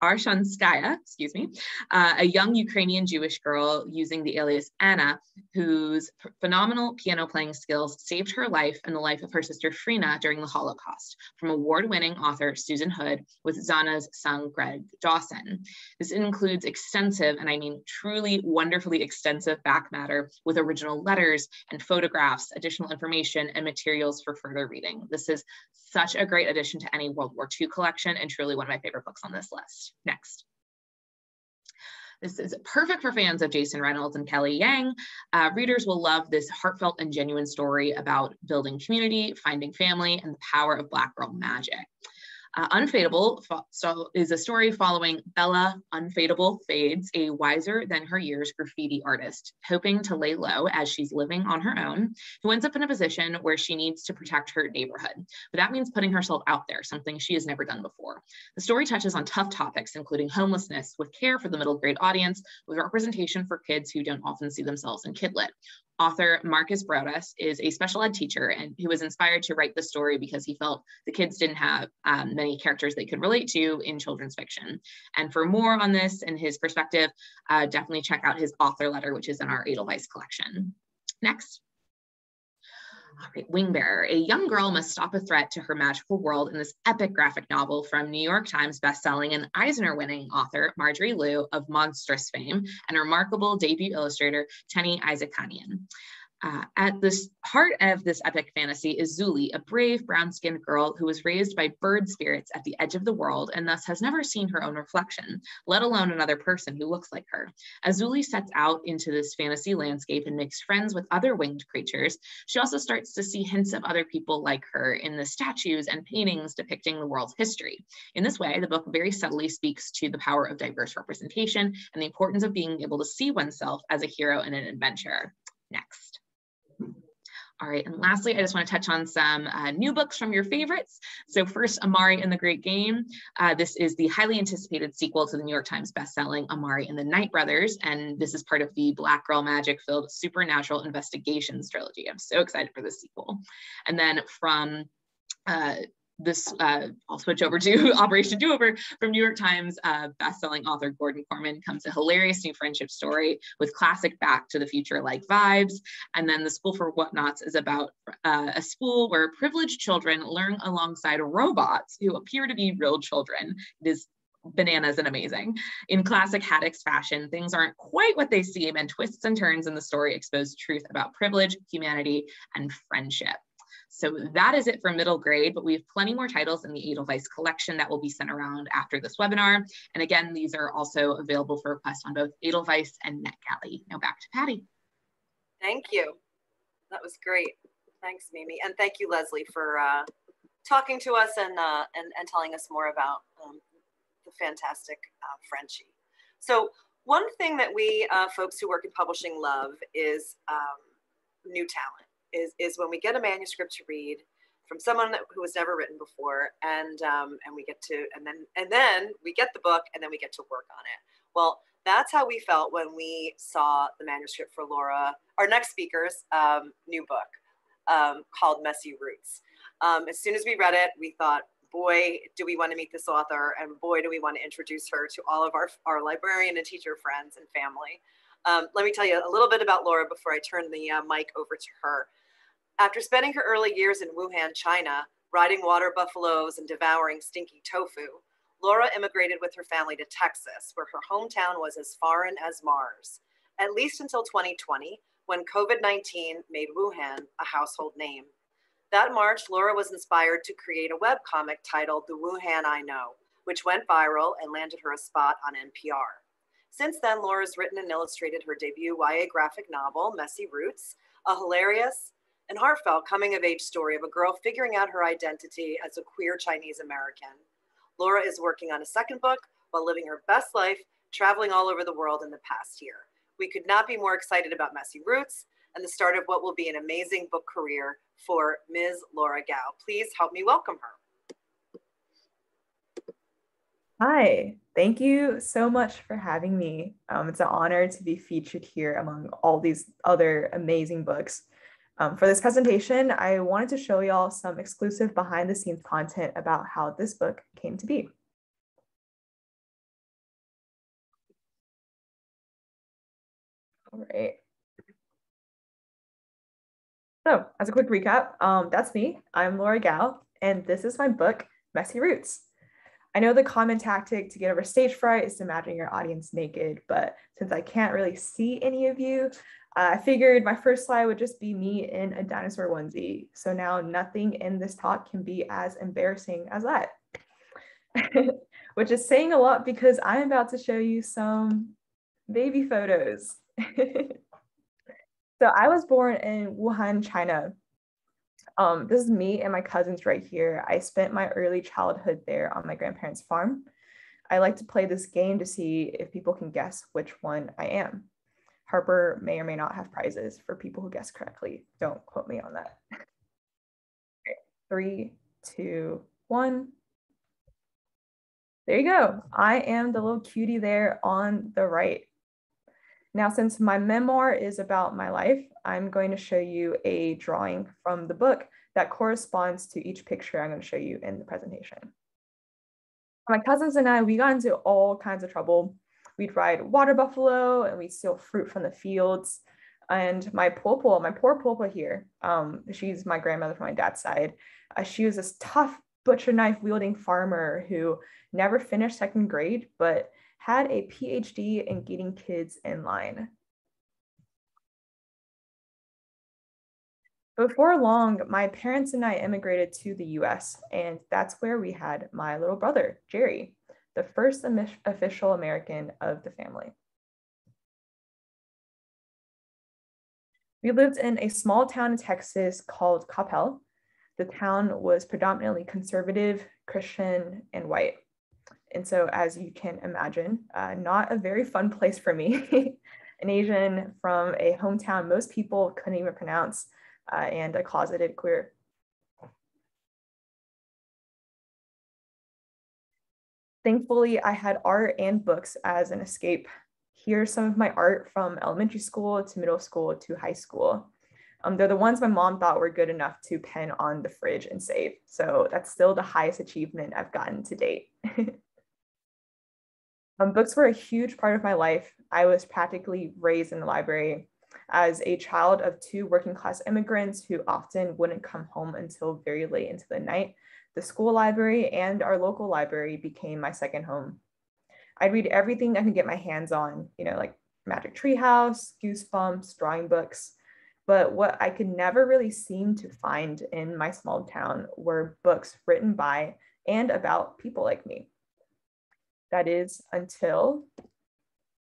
Arshanskaya, excuse me, uh, a young Ukrainian Jewish girl using the alias Anna, whose phenomenal piano playing skills saved her life and the life of her sister Frina during the Holocaust, from award-winning author Susan Hood with Zana's son Greg Dawson. This includes extensive, and I mean truly wonderfully extensive, back matter with original letters and photographs, additional information, and materials for further reading. This is such a great addition to any World War Two collection and truly one of my favorite books on this list. Next. This is perfect for fans of Jason Reynolds and Kelly Yang. Uh, readers will love this heartfelt and genuine story about building community, finding family, and the power of Black girl magic. Uh, Unfadable so is a story following Bella Unfadable Fades, a wiser than her years graffiti artist, hoping to lay low as she's living on her own, who ends up in a position where she needs to protect her neighborhood. But that means putting herself out there, something she has never done before. The story touches on tough topics, including homelessness, with care for the middle grade audience, with representation for kids who don't often see themselves in kidlit. Author Marcus Broadus is a special ed teacher and who was inspired to write the story because he felt the kids didn't have um, many characters they could relate to in children's fiction. And for more on this and his perspective, uh, definitely check out his author letter, which is in our Edelweiss collection. Next. All right, Wingbearer. A young girl must stop a threat to her magical world in this epic graphic novel from New York Times bestselling and Eisner-winning author Marjorie Liu of monstrous fame and remarkable debut illustrator Tenny Isaacanian. Uh, at the heart of this epic fantasy is Zuli, a brave brown-skinned girl who was raised by bird spirits at the edge of the world and thus has never seen her own reflection, let alone another person who looks like her. As Zuli sets out into this fantasy landscape and makes friends with other winged creatures, she also starts to see hints of other people like her in the statues and paintings depicting the world's history. In this way, the book very subtly speaks to the power of diverse representation and the importance of being able to see oneself as a hero and an adventurer. Next. All right, and lastly, I just want to touch on some uh, new books from your favorites. So first, Amari and the Great Game. Uh, this is the highly anticipated sequel to the New York Times bestselling Amari and the Knight Brothers, and this is part of the Black girl magic-filled supernatural investigations trilogy. I'm so excited for this sequel. And then from uh, this, uh, I'll switch over to Operation Do-Over. From New York Times uh, bestselling author Gordon Corman comes a hilarious new friendship story with classic Back to the Future-like vibes. And then The School for Whatnots is about uh, a school where privileged children learn alongside robots who appear to be real children. It is bananas and amazing. In classic Haddix fashion, things aren't quite what they seem, and twists and turns in the story expose truth about privilege, humanity, and friendship. So that is it for middle grade, but we have plenty more titles in the Edelweiss collection that will be sent around after this webinar. And again, these are also available for request on both Edelweiss and NetGalley. Now back to Patty. Thank you. That was great. Thanks, Mimi. And thank you, Leslie, for uh, talking to us and, uh, and, and telling us more about um, the fantastic uh, Frenchie. So one thing that we uh, folks who work in publishing love is um, new talent. Is, is when we get a manuscript to read from someone that, who has never written before, and um, and we get to and then and then we get the book and then we get to work on it. Well, that's how we felt when we saw the manuscript for Laura, our next speaker's um, new book um, called Messy Roots. Um, as soon as we read it, we thought, boy, do we want to meet this author, and boy, do we want to introduce her to all of our our librarian and teacher friends and family. Um, let me tell you a little bit about Laura before I turn the uh, mic over to her. After spending her early years in Wuhan, China, riding water buffaloes and devouring stinky tofu, Laura immigrated with her family to Texas, where her hometown was as foreign as Mars, at least until twenty twenty, when COVID nineteen made Wuhan a household name. That March, Laura was inspired to create a webcomic titled The Wuhan I Know, which went viral and landed her a spot on N P R. Since then, Laura's written and illustrated her debut Y A graphic novel, Messy Roots, a hilarious and heartfelt coming-of-age story of a girl figuring out her identity as a queer Chinese American. Laura is working on a second book while living her best life, traveling all over the world in the past year. We could not be more excited about Messy Roots and the start of what will be an amazing book career for Miz Laura Gao. Please help me welcome her. Hi, thank you so much for having me. Um, it's an honor to be featured here among all these other amazing books. Um, for this presentation, I wanted to show y'all some exclusive behind the scenes content about how this book came to be. All right. So as a quick recap, um, that's me. I'm Laura Gao, and this is my book, Messy Roots. I know the common tactic to get over stage fright is to imagine your audience naked, but since I can't really see any of you, I figured my first slide would just be me in a dinosaur onesie. So now nothing in this talk can be as embarrassing as that, which is saying a lot because I'm about to show you some Baby photos. So I was born in Wuhan, China. Um, this is me and my cousins right here. I spent my early childhood there on my grandparents' farm. I like to play this game to see if people can guess which one I am. Harper may or may not have prizes for people who guess correctly. Don't quote me on that. Three, two, one. There you go. I am the little cutie there on the right. Now, since my memoir is about my life, I'm going to show you a drawing from the book that corresponds to each picture I'm going to show you in the presentation. My cousins and I, we got into all kinds of trouble. We'd ride water buffalo and we'd steal fruit from the fields. And my pulpa, my poor pulpa here, um, she's my grandmother from my dad's side. Uh, she was this tough butcher knife wielding farmer who never finished second grade, but had a P H D in getting kids in line. Before long, my parents and I immigrated to the U S, and that's where we had my little brother, Jerry, the first official American of the family. We lived in a small town in Texas called Coppell. The town was predominantly conservative, Christian, and white. And so, as you can imagine, uh, not a very fun place for me, an Asian from a hometown most people couldn't even pronounce, uh, and a closeted queer. Thankfully, I had art and books as an escape. Here's some of my art from elementary school to middle school to high school. Um, they're the ones my mom thought were good enough to pin on the fridge and save. So that's still the highest achievement I've gotten to date. Um, books were a huge part of my life. I was practically raised in the library as a child of two working class immigrants who often wouldn't come home until very late into the night. The school library and our local library became my second home. I'd read everything I could get my hands on, you know, like Magic Tree House, Goosebumps, drawing books. But what I could never really seem to find in my small town were books written by and about people like me. That is until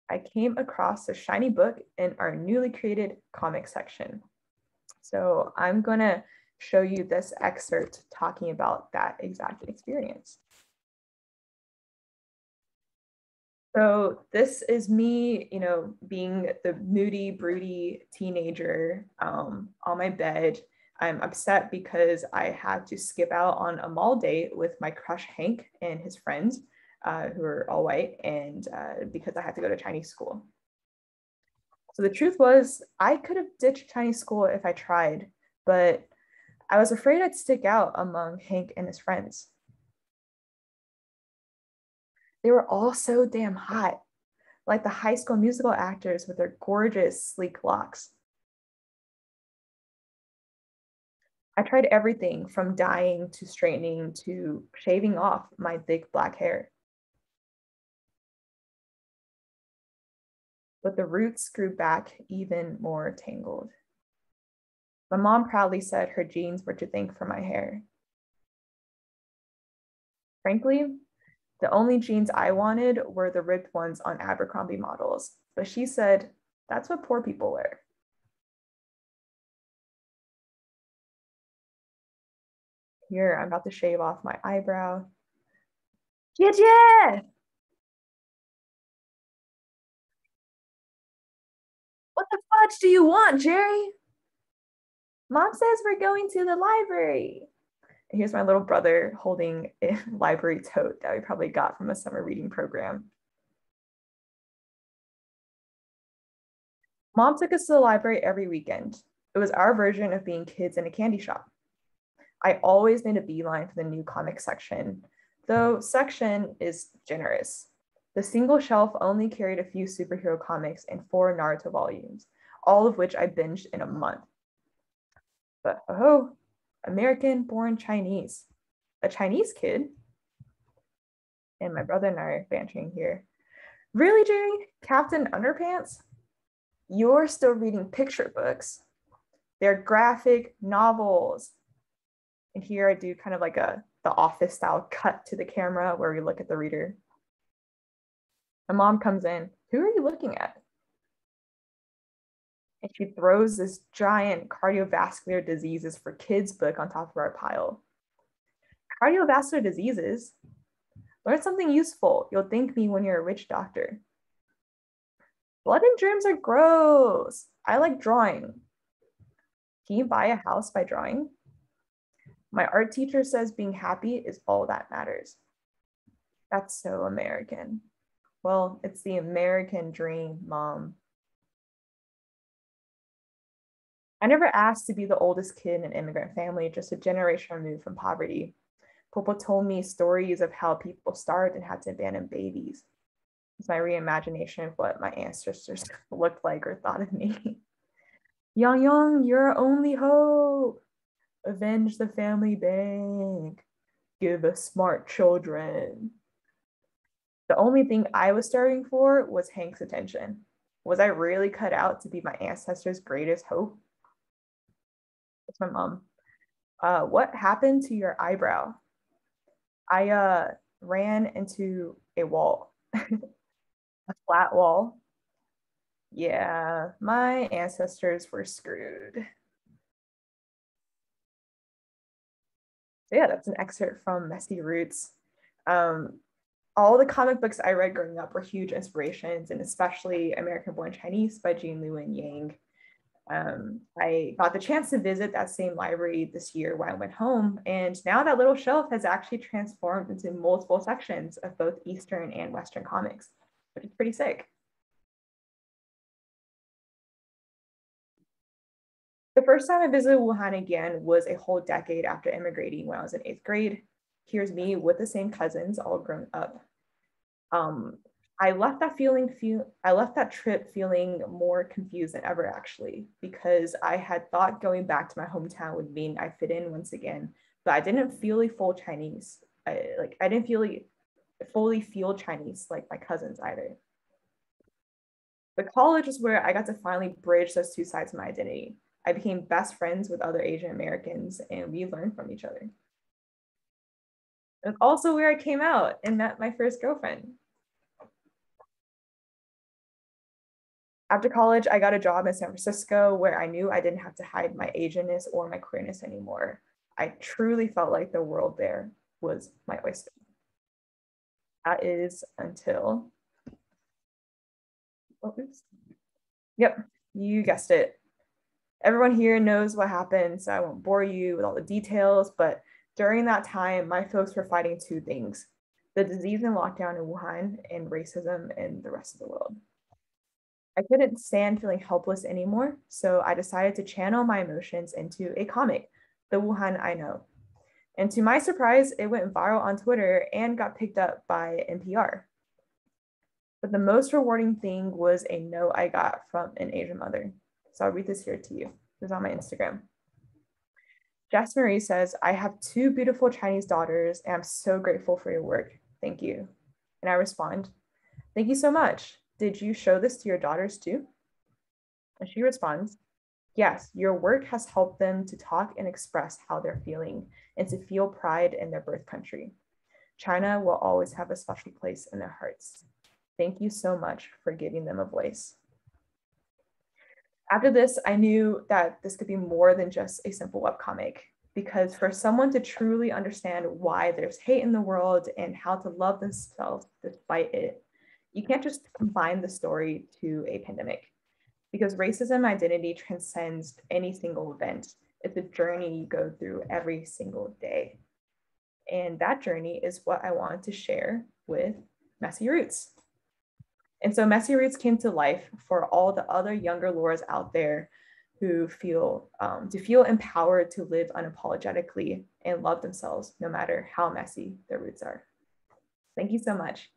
I came across a shiny book in our newly created comic section. So I'm gonna show you this excerpt talking about that exact experience. So this is me, you know, being the moody, broody teenager um, on my bed. I'm upset because I had to skip out on a mall date with my crush Hank and his friends, uh, who are all white, and uh, because I had to go to Chinese school. So the truth was, I could have ditched Chinese school if I tried, but I was afraid I'd stick out among Hank and his friends. They were all so damn hot, like the High School Musical actors with their gorgeous, sleek locks. I tried everything from dyeing to straightening to shaving off my thick black hair. But the roots grew back even more tangled. My mom proudly said her genes were to thank for my hair. Frankly, the only jeans I wanted were the ripped ones on Abercrombie models, but she said, that's what poor people wear. Here, I'm about to shave off my eyebrow. Yeah, yeah! What the fudge do you want, Jerry? Mom says we're going to the library. Here's my little brother holding a library tote that we probably got from a summer reading program. Mom took us to the library every weekend. It was our version of being kids in a candy shop. I always made a beeline for the new comic section, though section is generous. The single shelf only carried a few superhero comics and four Naruto volumes, all of which I binged in a month. But ho-ho. American-born Chinese, a Chinese kid. And my brother and I are bantering here. Really, Jerry? Captain Underpants? You're still reading picture books. They're graphic novels. And here I do kind of like a the office style cut to the camera where we look at the reader. My mom comes in. who are you looking at? And she throws this giant cardiovascular diseases for kids book on top of our pile. Cardiovascular diseases? Learn something useful. You'll thank me when you're a rich doctor. Blood and germs are gross. I like drawing. Can you buy a house by drawing? My art teacher says being happy is all that matters. That's so American. Well, it's the American dream, Mom. I never asked to be the oldest kid in an immigrant family, just a generation removed from poverty. Popo told me stories of how people starved and had to abandon babies. It's my reimagination of what my ancestors looked like or thought of me. Young, young, you're our only hope. Avenge the family bank. Give us smart children. The only thing I was starving for was Hank's attention. Was I really cut out to be my ancestors' greatest hope? That's my mom. Uh, what happened to your eyebrow? I uh, ran into a wall, a flat wall. Yeah, my ancestors were screwed. So yeah, that's an excerpt from Messy Roots. Um, all the comic books I read growing up were huge inspirations, and especially American Born Chinese by Jean Luen Yang. Um, I got the chance to visit that same library this year when I went home, and now that little shelf has actually transformed into multiple sections of both Eastern and Western comics, which is pretty sick. The first time I visited Wuhan again was a whole decade after immigrating when I was in eighth grade. Here's me with the same cousins, all grown up. Um, I left that feeling, feel, I left that trip feeling more confused than ever, actually, because I had thought going back to my hometown would mean I fit in once again, but I didn't feel like full Chinese. I, like, I didn't feel like, fully feel Chinese like my cousins either. But college is where I got to finally bridge those two sides of my identity. I became best friends with other Asian Americans, and we learned from each other. It's also where I came out and met my first girlfriend. After college, I got a job in San Francisco where I knew I didn't have to hide my Asianness or my queerness anymore. I truly felt like the world there was my oyster. That is until, oh, oops. Yep, you guessed it. Everyone here knows what happened, so I won't bore you with all the details, but during that time, my folks were fighting two things: the disease and lockdown in Wuhan, and racism in the rest of the world. I couldn't stand feeling helpless anymore, so I decided to channel my emotions into a comic, The Wuhan I Know. And to my surprise, it went viral on Twitter and got picked up by N P R. But the most rewarding thing was a note I got from an Asian mother. So I'll read this here to you. It was on my Instagram. Jess Marie says, I have two beautiful Chinese daughters and I'm so grateful for your work. Thank you. And I respond, thank you so much. Did you show this to your daughters too? And she responds, yes, your work has helped them to talk and express how they're feeling and to feel pride in their birth country. China will always have a special place in their hearts. Thank you so much for giving them a voice. After this, I knew that this could be more than just a simple webcomic, because for someone to truly understand why there's hate in the world and how to love themselves despite it, you can't just confine the story to a pandemic, because racism identity transcends any single event. It's a journey you go through every single day. And that journey is what I wanted to share with Messy Roots. And so Messy Roots came to life for all the other younger Lauras out there who feel, um, to feel empowered to live unapologetically and love themselves no matter how messy their roots are. Thank you so much.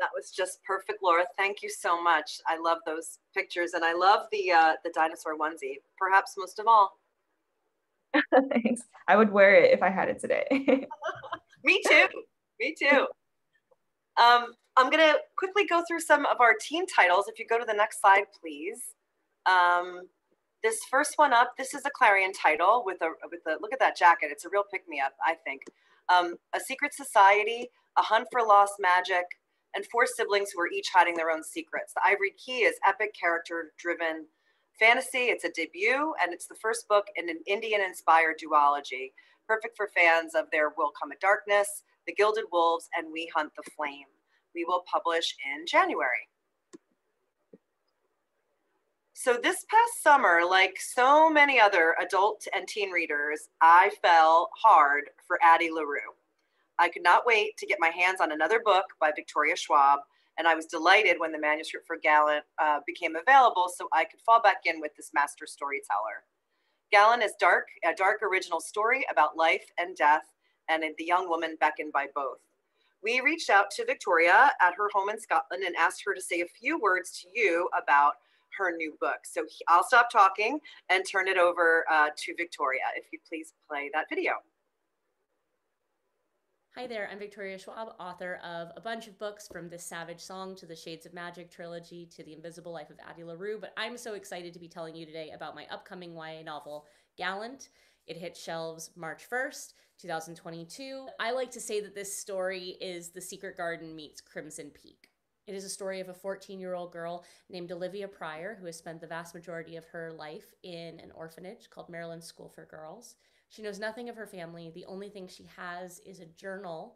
That was just perfect, Laura. Thank you so much. I love those pictures, and I love the, uh, the dinosaur onesie, perhaps most of all. Thanks. I would wear it if I had it today. Me too. Me too. Um, I'm going to quickly go through some of our teen titles. If you go to the next slide, please. Um, this first one up, this is a Clarion title with a, with a, look at that jacket. It's a real pick-me-up, I think. um, a secret society, a hunt for lost magic, and four siblings who are each hiding their own secrets. The Ivory Key is epic character-driven fantasy. It's a debut, and it's the first book in an Indian-inspired duology, perfect for fans of There Will Come a Darkness, The Gilded Wolves, and We Hunt the Flame. We will publish in January. So this past summer, like so many other adult and teen readers, I fell hard for Addie LaRue. I could not wait to get my hands on another book by Victoria Schwab, and I was delighted when the manuscript for Gallant uh, became available so I could fall back in with this master storyteller. Gallant is dark, a dark original story about life and death, and the young woman beckoned by both. We reached out to Victoria at her home in Scotland and asked her to say a few words to you about her new book. So he, I'll stop talking and turn it over uh, to Victoria. If you please play that video. Hi there, I'm Victoria Schwab, author of a bunch of books, from The Savage Song to the Shades of Magic trilogy to The Invisible Life of Addie LaRue, but I'm so excited to be telling you today about my upcoming Y A novel, Gallant. It hit shelves March first, two thousand twenty-two. I like to say that this story is The Secret Garden meets Crimson Peak. It is a story of a fourteen-year-old girl named Olivia Pryor, who has spent the vast majority of her life in an orphanage called Maryland School for Girls. She knows nothing of her family. The only thing she has is a journal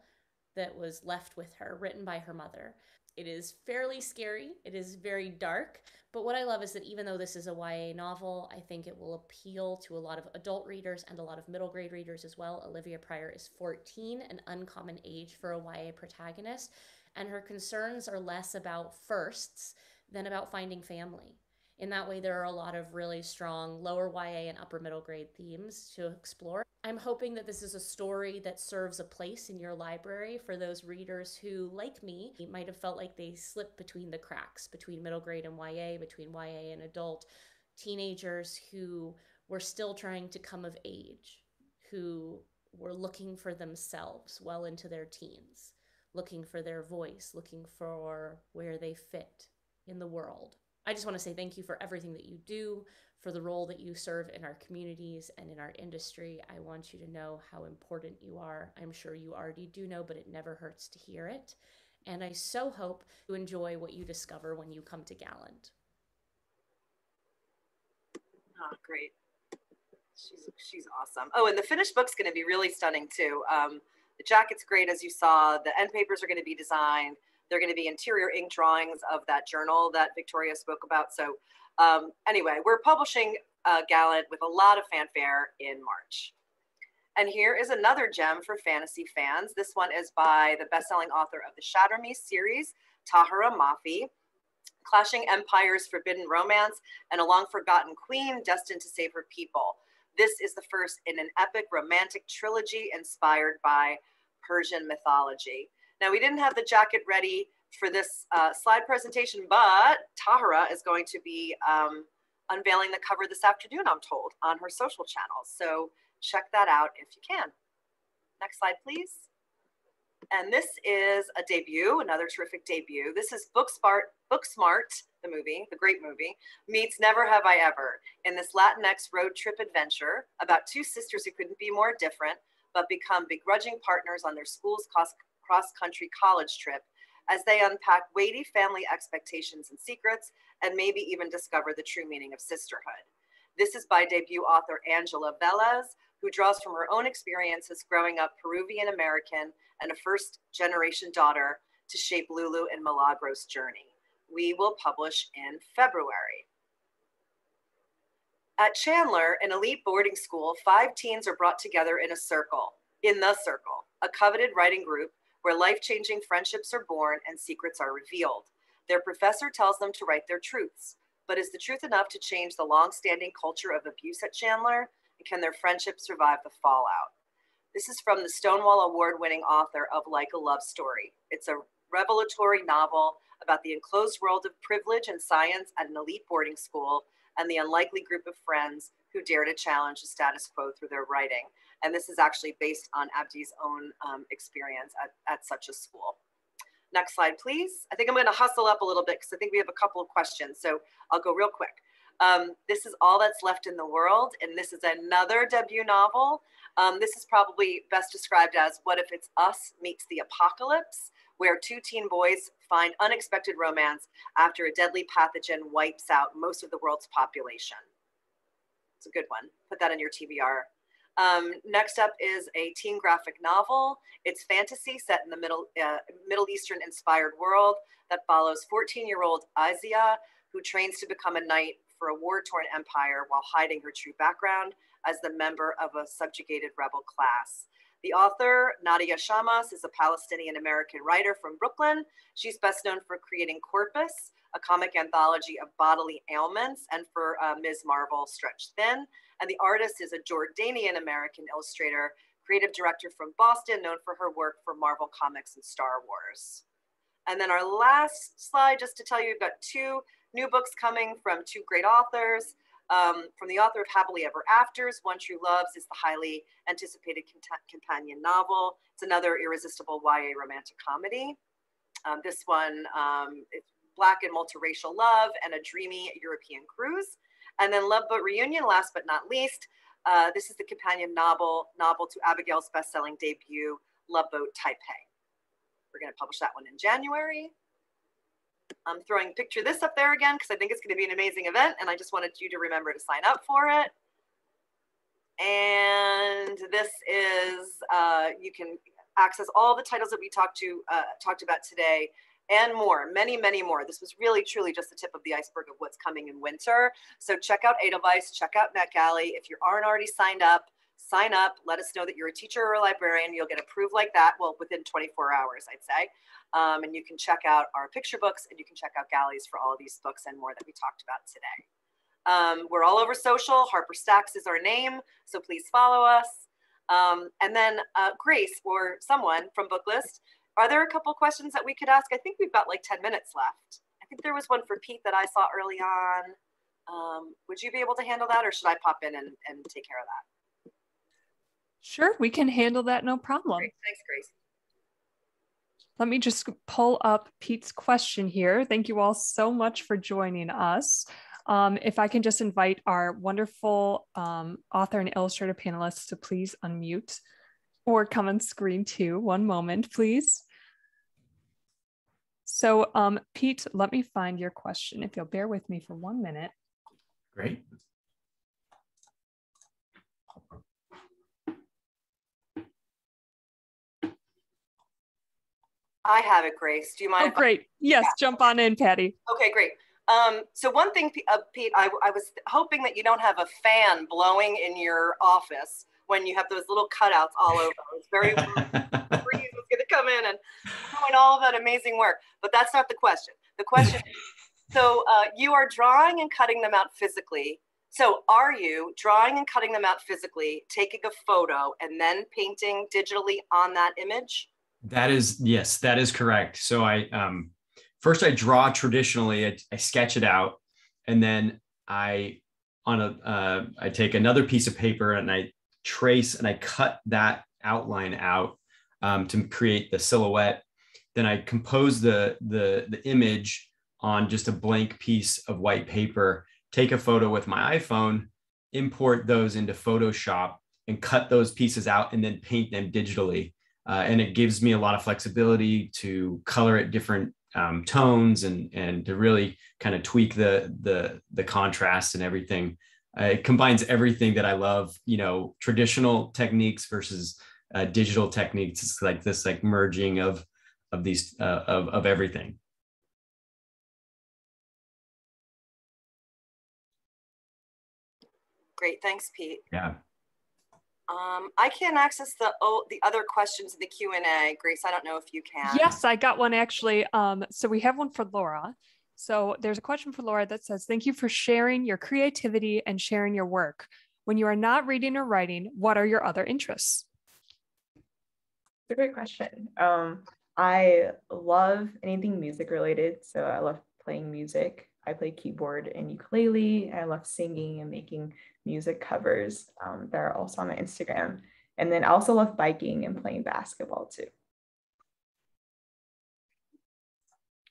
that was left with her, written by her mother. It is fairly scary. It is very dark. But what I love is that even though this is a Y A novel, I think it will appeal to a lot of adult readers and a lot of middle grade readers as well. Olivia Pryor is fourteen, an uncommon age for a Y A protagonist, and her concerns are less about firsts than about finding family. In that way, there are a lot of really strong lower Y A and upper middle grade themes to explore. I'm hoping that this is a story that serves a place in your library for those readers who, like me, might have felt like they slipped between the cracks, between middle grade and Y A, between Y A and adult, teenagers who were still trying to come of age, who were looking for themselves well into their teens, looking for their voice, looking for where they fit in the world. I just want to say thank you for everything that you do, for the role that you serve in our communities and in our industry. I want you to know how important you are. I'm sure you already do know, but it never hurts to hear it. And I so hope you enjoy what you discover when you come to Gallant. Oh, great. She's, she's awesome. Oh, and the finished book's going to be really stunning too. Um, the jacket's great, as you saw. The end papers are going to be designed. They're going to be interior ink drawings of that journal that Victoria spoke about. So um, anyway, we're publishing uh, Gallant with a lot of fanfare in March. And here is another gem for fantasy fans. This one is by the best-selling author of the Shatter Me series, Tahira Mafi. Clashing Empires, Forbidden Romance, and a long-forgotten queen destined to save her people. This is the first in an epic romantic trilogy inspired by Persian mythology. Now, we didn't have the jacket ready for this uh, slide presentation, but Tahira is going to be um, unveiling the cover this afternoon, I'm told, on her social channels. So check that out if you can. Next slide, please. And this is a debut, another terrific debut. This is Booksmart, Booksmart, the movie, the great movie, meets Never Have I Ever, in this Latinx road trip adventure about two sisters who couldn't be more different, but become begrudging partners on their school's cost cross-country college trip as they unpack weighty family expectations and secrets, and maybe even discover the true meaning of sisterhood. This is by debut author Angela Velez, who draws from her own experiences growing up Peruvian American and a first-generation daughter to shape Lulu and Milagro's journey. We will publish in February. At Chandler, an elite boarding school, five teens are brought together in a circle, in the circle, a coveted writing group where life-changing friendships are born and secrets are revealed. Their professor tells them to write their truths, but is the truth enough to change the long-standing culture of abuse at Chandler? And can their friendship survive the fallout? This is from the Stonewall Award-winning author of Like a Love Story. It's a revelatory novel about the enclosed world of privilege and science at an elite boarding school and the unlikely group of friends who dare to challenge the status quo through their writing. And this is actually based on Abdi's own um, experience at, at such a school. Next slide, please. I think I'm going to hustle up a little bit because I think we have a couple of questions. So I'll go real quick. Um, this is all that's left in the world, and this is another debut novel. Um, this is probably best described as What If It's Us Meets the Apocalypse, where two teen boys find unexpected romance after a deadly pathogen wipes out most of the world's population. It's a good one. Put that in your T B R. Um, next up is a teen graphic novel. It's fantasy set in the Middle, uh, Middle Eastern inspired world that follows fourteen-year-old Azia, who trains to become a knight for a war-torn empire while hiding her true background as the member of a subjugated rebel class. The author, Nadia Shamas, is a Palestinian-American writer from Brooklyn. She's best known for creating Corpus, a comic anthology of bodily ailments, and for uh, Miz Marvel, Stretch Thin. And the artist is a Jordanian-American illustrator, creative director from Boston, known for her work for Marvel Comics and Star Wars. And then our last slide, just to tell you, we've got two new books coming from two great authors. Um, from the author of Happily Ever Afters, One True Loves is the highly anticipated companion novel. It's another irresistible Y A romantic comedy. Um, this one um, is Black and Multiracial Love and a Dreamy European Cruise. And then Love Boat Reunion, last but not least, uh, this is the companion novel, novel to Abigail's best-selling debut, Love Boat Taipei. We're gonna publish that one in January. I'm throwing picture this up there again because I think it's gonna be an amazing event and I just wanted you to remember to sign up for it. And this is, uh, you can access all the titles that we talked to uh, talked about today and more, many, many more. This was really, truly just the tip of the iceberg of what's coming in winter. So check out Edelweiss, check out NetGalley. If you aren't already signed up, sign up, let us know that you're a teacher or a librarian. You'll get approved like that, well, within twenty-four hours, I'd say. Um, and you can check out our picture books and you can check out galleys for all of these books and more that we talked about today. Um, we're all over social. Harper Stacks is our name, so please follow us. Um, and then uh, Grace or someone from Booklist, are there a couple questions that we could ask? I think we've got like ten minutes left. I think there was one for Pete that I saw early on. Um, would you be able to handle that or should I pop in and, and take care of that? Sure, we can handle that, no problem. Great. Thanks, Grace. Let me just pull up Pete's question here. Thank you all so much for joining us. Um, if I can just invite our wonderful um, author and illustrator panelists to please unmute or come on screen too. One moment, please. So um, Pete, let me find your question if you'll bear with me for one minute. Great. I have it, Grace. Do you mind? Oh, great. Yes, yeah. Jump on in, Patty. Okay, great. Um, so one thing, uh, Pete, I, I was hoping that you don't have a fan blowing in your office when you have those little cutouts all over. It's very breeze is going to come in and doing all that amazing work. But that's not the question. The question is, so uh, you are drawing and cutting them out physically. So are you drawing and cutting them out physically, taking a photo, and then painting digitally on that image? That is, yes, that is correct. So I, um, first I draw traditionally, I, I sketch it out, and then I, on a, uh, I take another piece of paper and I trace and I cut that outline out um, to create the silhouette. Then I compose the, the, the image on just a blank piece of white paper, take a photo with my iPhone, import those into Photoshop and cut those pieces out and then paint them digitally. Uh, and it gives me a lot of flexibility to color it different um, tones and, and to really kind of tweak the, the, the contrast and everything. Uh, it combines everything that I love, you know, traditional techniques versus uh, digital techniques. It's like this like merging of, of these, uh, of, of everything. Great, thanks, Pete. Yeah. Um, I can't access the oh, the other questions in the Q and A, Grace. I don't know if you can. Yes, I got one actually. Um, so we have one for Laura. So there's a question for Laura that says, thank you for sharing your creativity and sharing your work. When you are not reading or writing, what are your other interests? It's a great question. Um, I love anything music related. So I love playing music. I play keyboard and ukulele. I love singing and making music covers um, that are also on my Instagram. And then I also love biking and playing basketball too.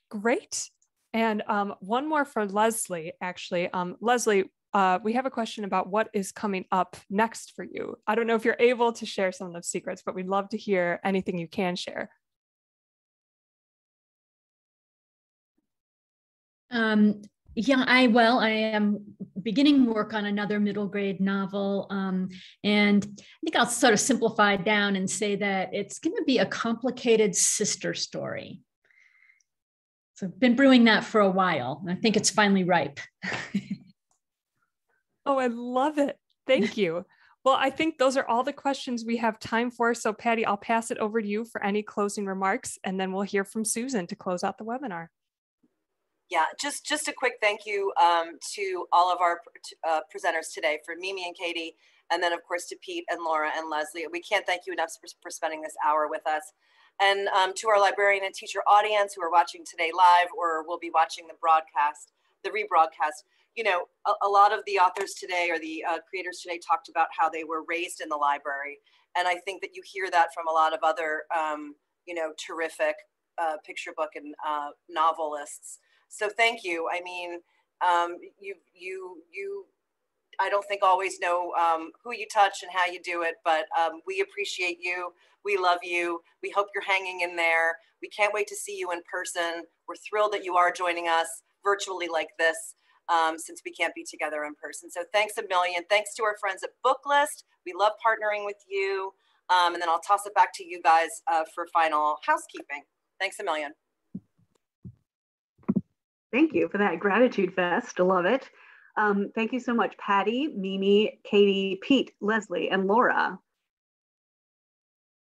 Great. And um, one more for Leslie, actually. Um, Leslie, uh, we have a question about what is coming up next for you. I don't know if you're able to share some of those secrets, but we'd love to hear anything you can share. Um, yeah, I well, I am beginning work on another middle grade novel. Um, and I think I'll sort of simplify down and say that it's going to be a complicated sister story. So I've been brewing that for a while, and I think it's finally ripe. Oh, I love it. Thank you. Well, I think those are all the questions we have time for. So Patty, I'll pass it over to you for any closing remarks, and then we'll hear from Susan to close out the webinar. Yeah, just, just a quick thank you um, to all of our uh, presenters today, for Mimi and Katie, and then of course to Pete and Laura and Leslie. We can't thank you enough for, for spending this hour with us. And um, to our librarian and teacher audience who are watching today live or will be watching the broadcast, the rebroadcast, you know, a, a lot of the authors today or the uh, creators today talked about how they were raised in the library. And I think that you hear that from a lot of other, um, you know, terrific uh, picture book and uh, novelists. So thank you. I mean, um, you, you, you, I don't think always know um, who you touch and how you do it, but um, we appreciate you. We love you. We hope you're hanging in there. We can't wait to see you in person. We're thrilled that you are joining us virtually like this, um, since we can't be together in person. So thanks a million. Thanks to our friends at Booklist. We love partnering with you. Um, and then I'll toss it back to you guys uh, for final housekeeping. Thanks a million. Thank you for that gratitude fest. I love it. Um, thank you so much, Patty, Mimi, Katie, Pete, Leslie, and Laura.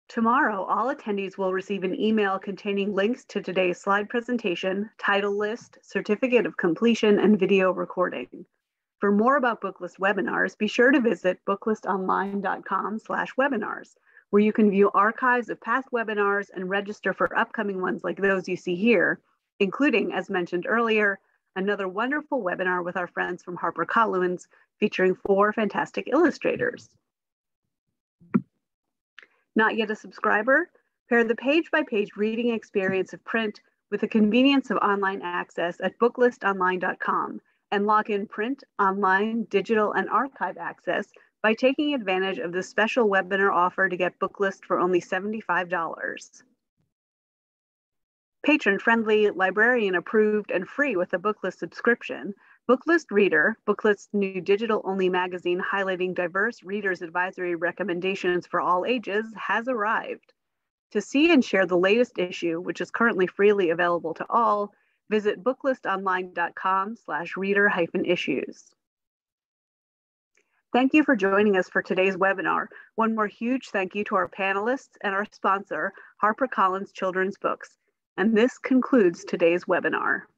Tomorrow, all attendees will receive an email containing links to today's slide presentation, title list, certificate of completion, and video recording. For more about Booklist webinars, be sure to visit booklistonline dot com slash webinars, where you can view archives of past webinars and register for upcoming ones like those you see here, including, as mentioned earlier, another wonderful webinar with our friends from HarperCollins featuring four fantastic illustrators. Not yet a subscriber? Pair the page-by-page reading experience of print with the convenience of online access at booklist online dot com and log in print, online, digital, and archive access by taking advantage of the special webinar offer to get Booklist for only seventy-five dollars. Patron-friendly, librarian-approved, and free with a Booklist subscription, Booklist Reader, Booklist's new digital-only magazine highlighting diverse readers' advisory recommendations for all ages, has arrived. To see and share the latest issue, which is currently freely available to all, visit booklistonline dot com slash reader hyphen issues. Thank you for joining us for today's webinar. One more huge thank you to our panelists and our sponsor, HarperCollins Children's Books. And this concludes today's webinar.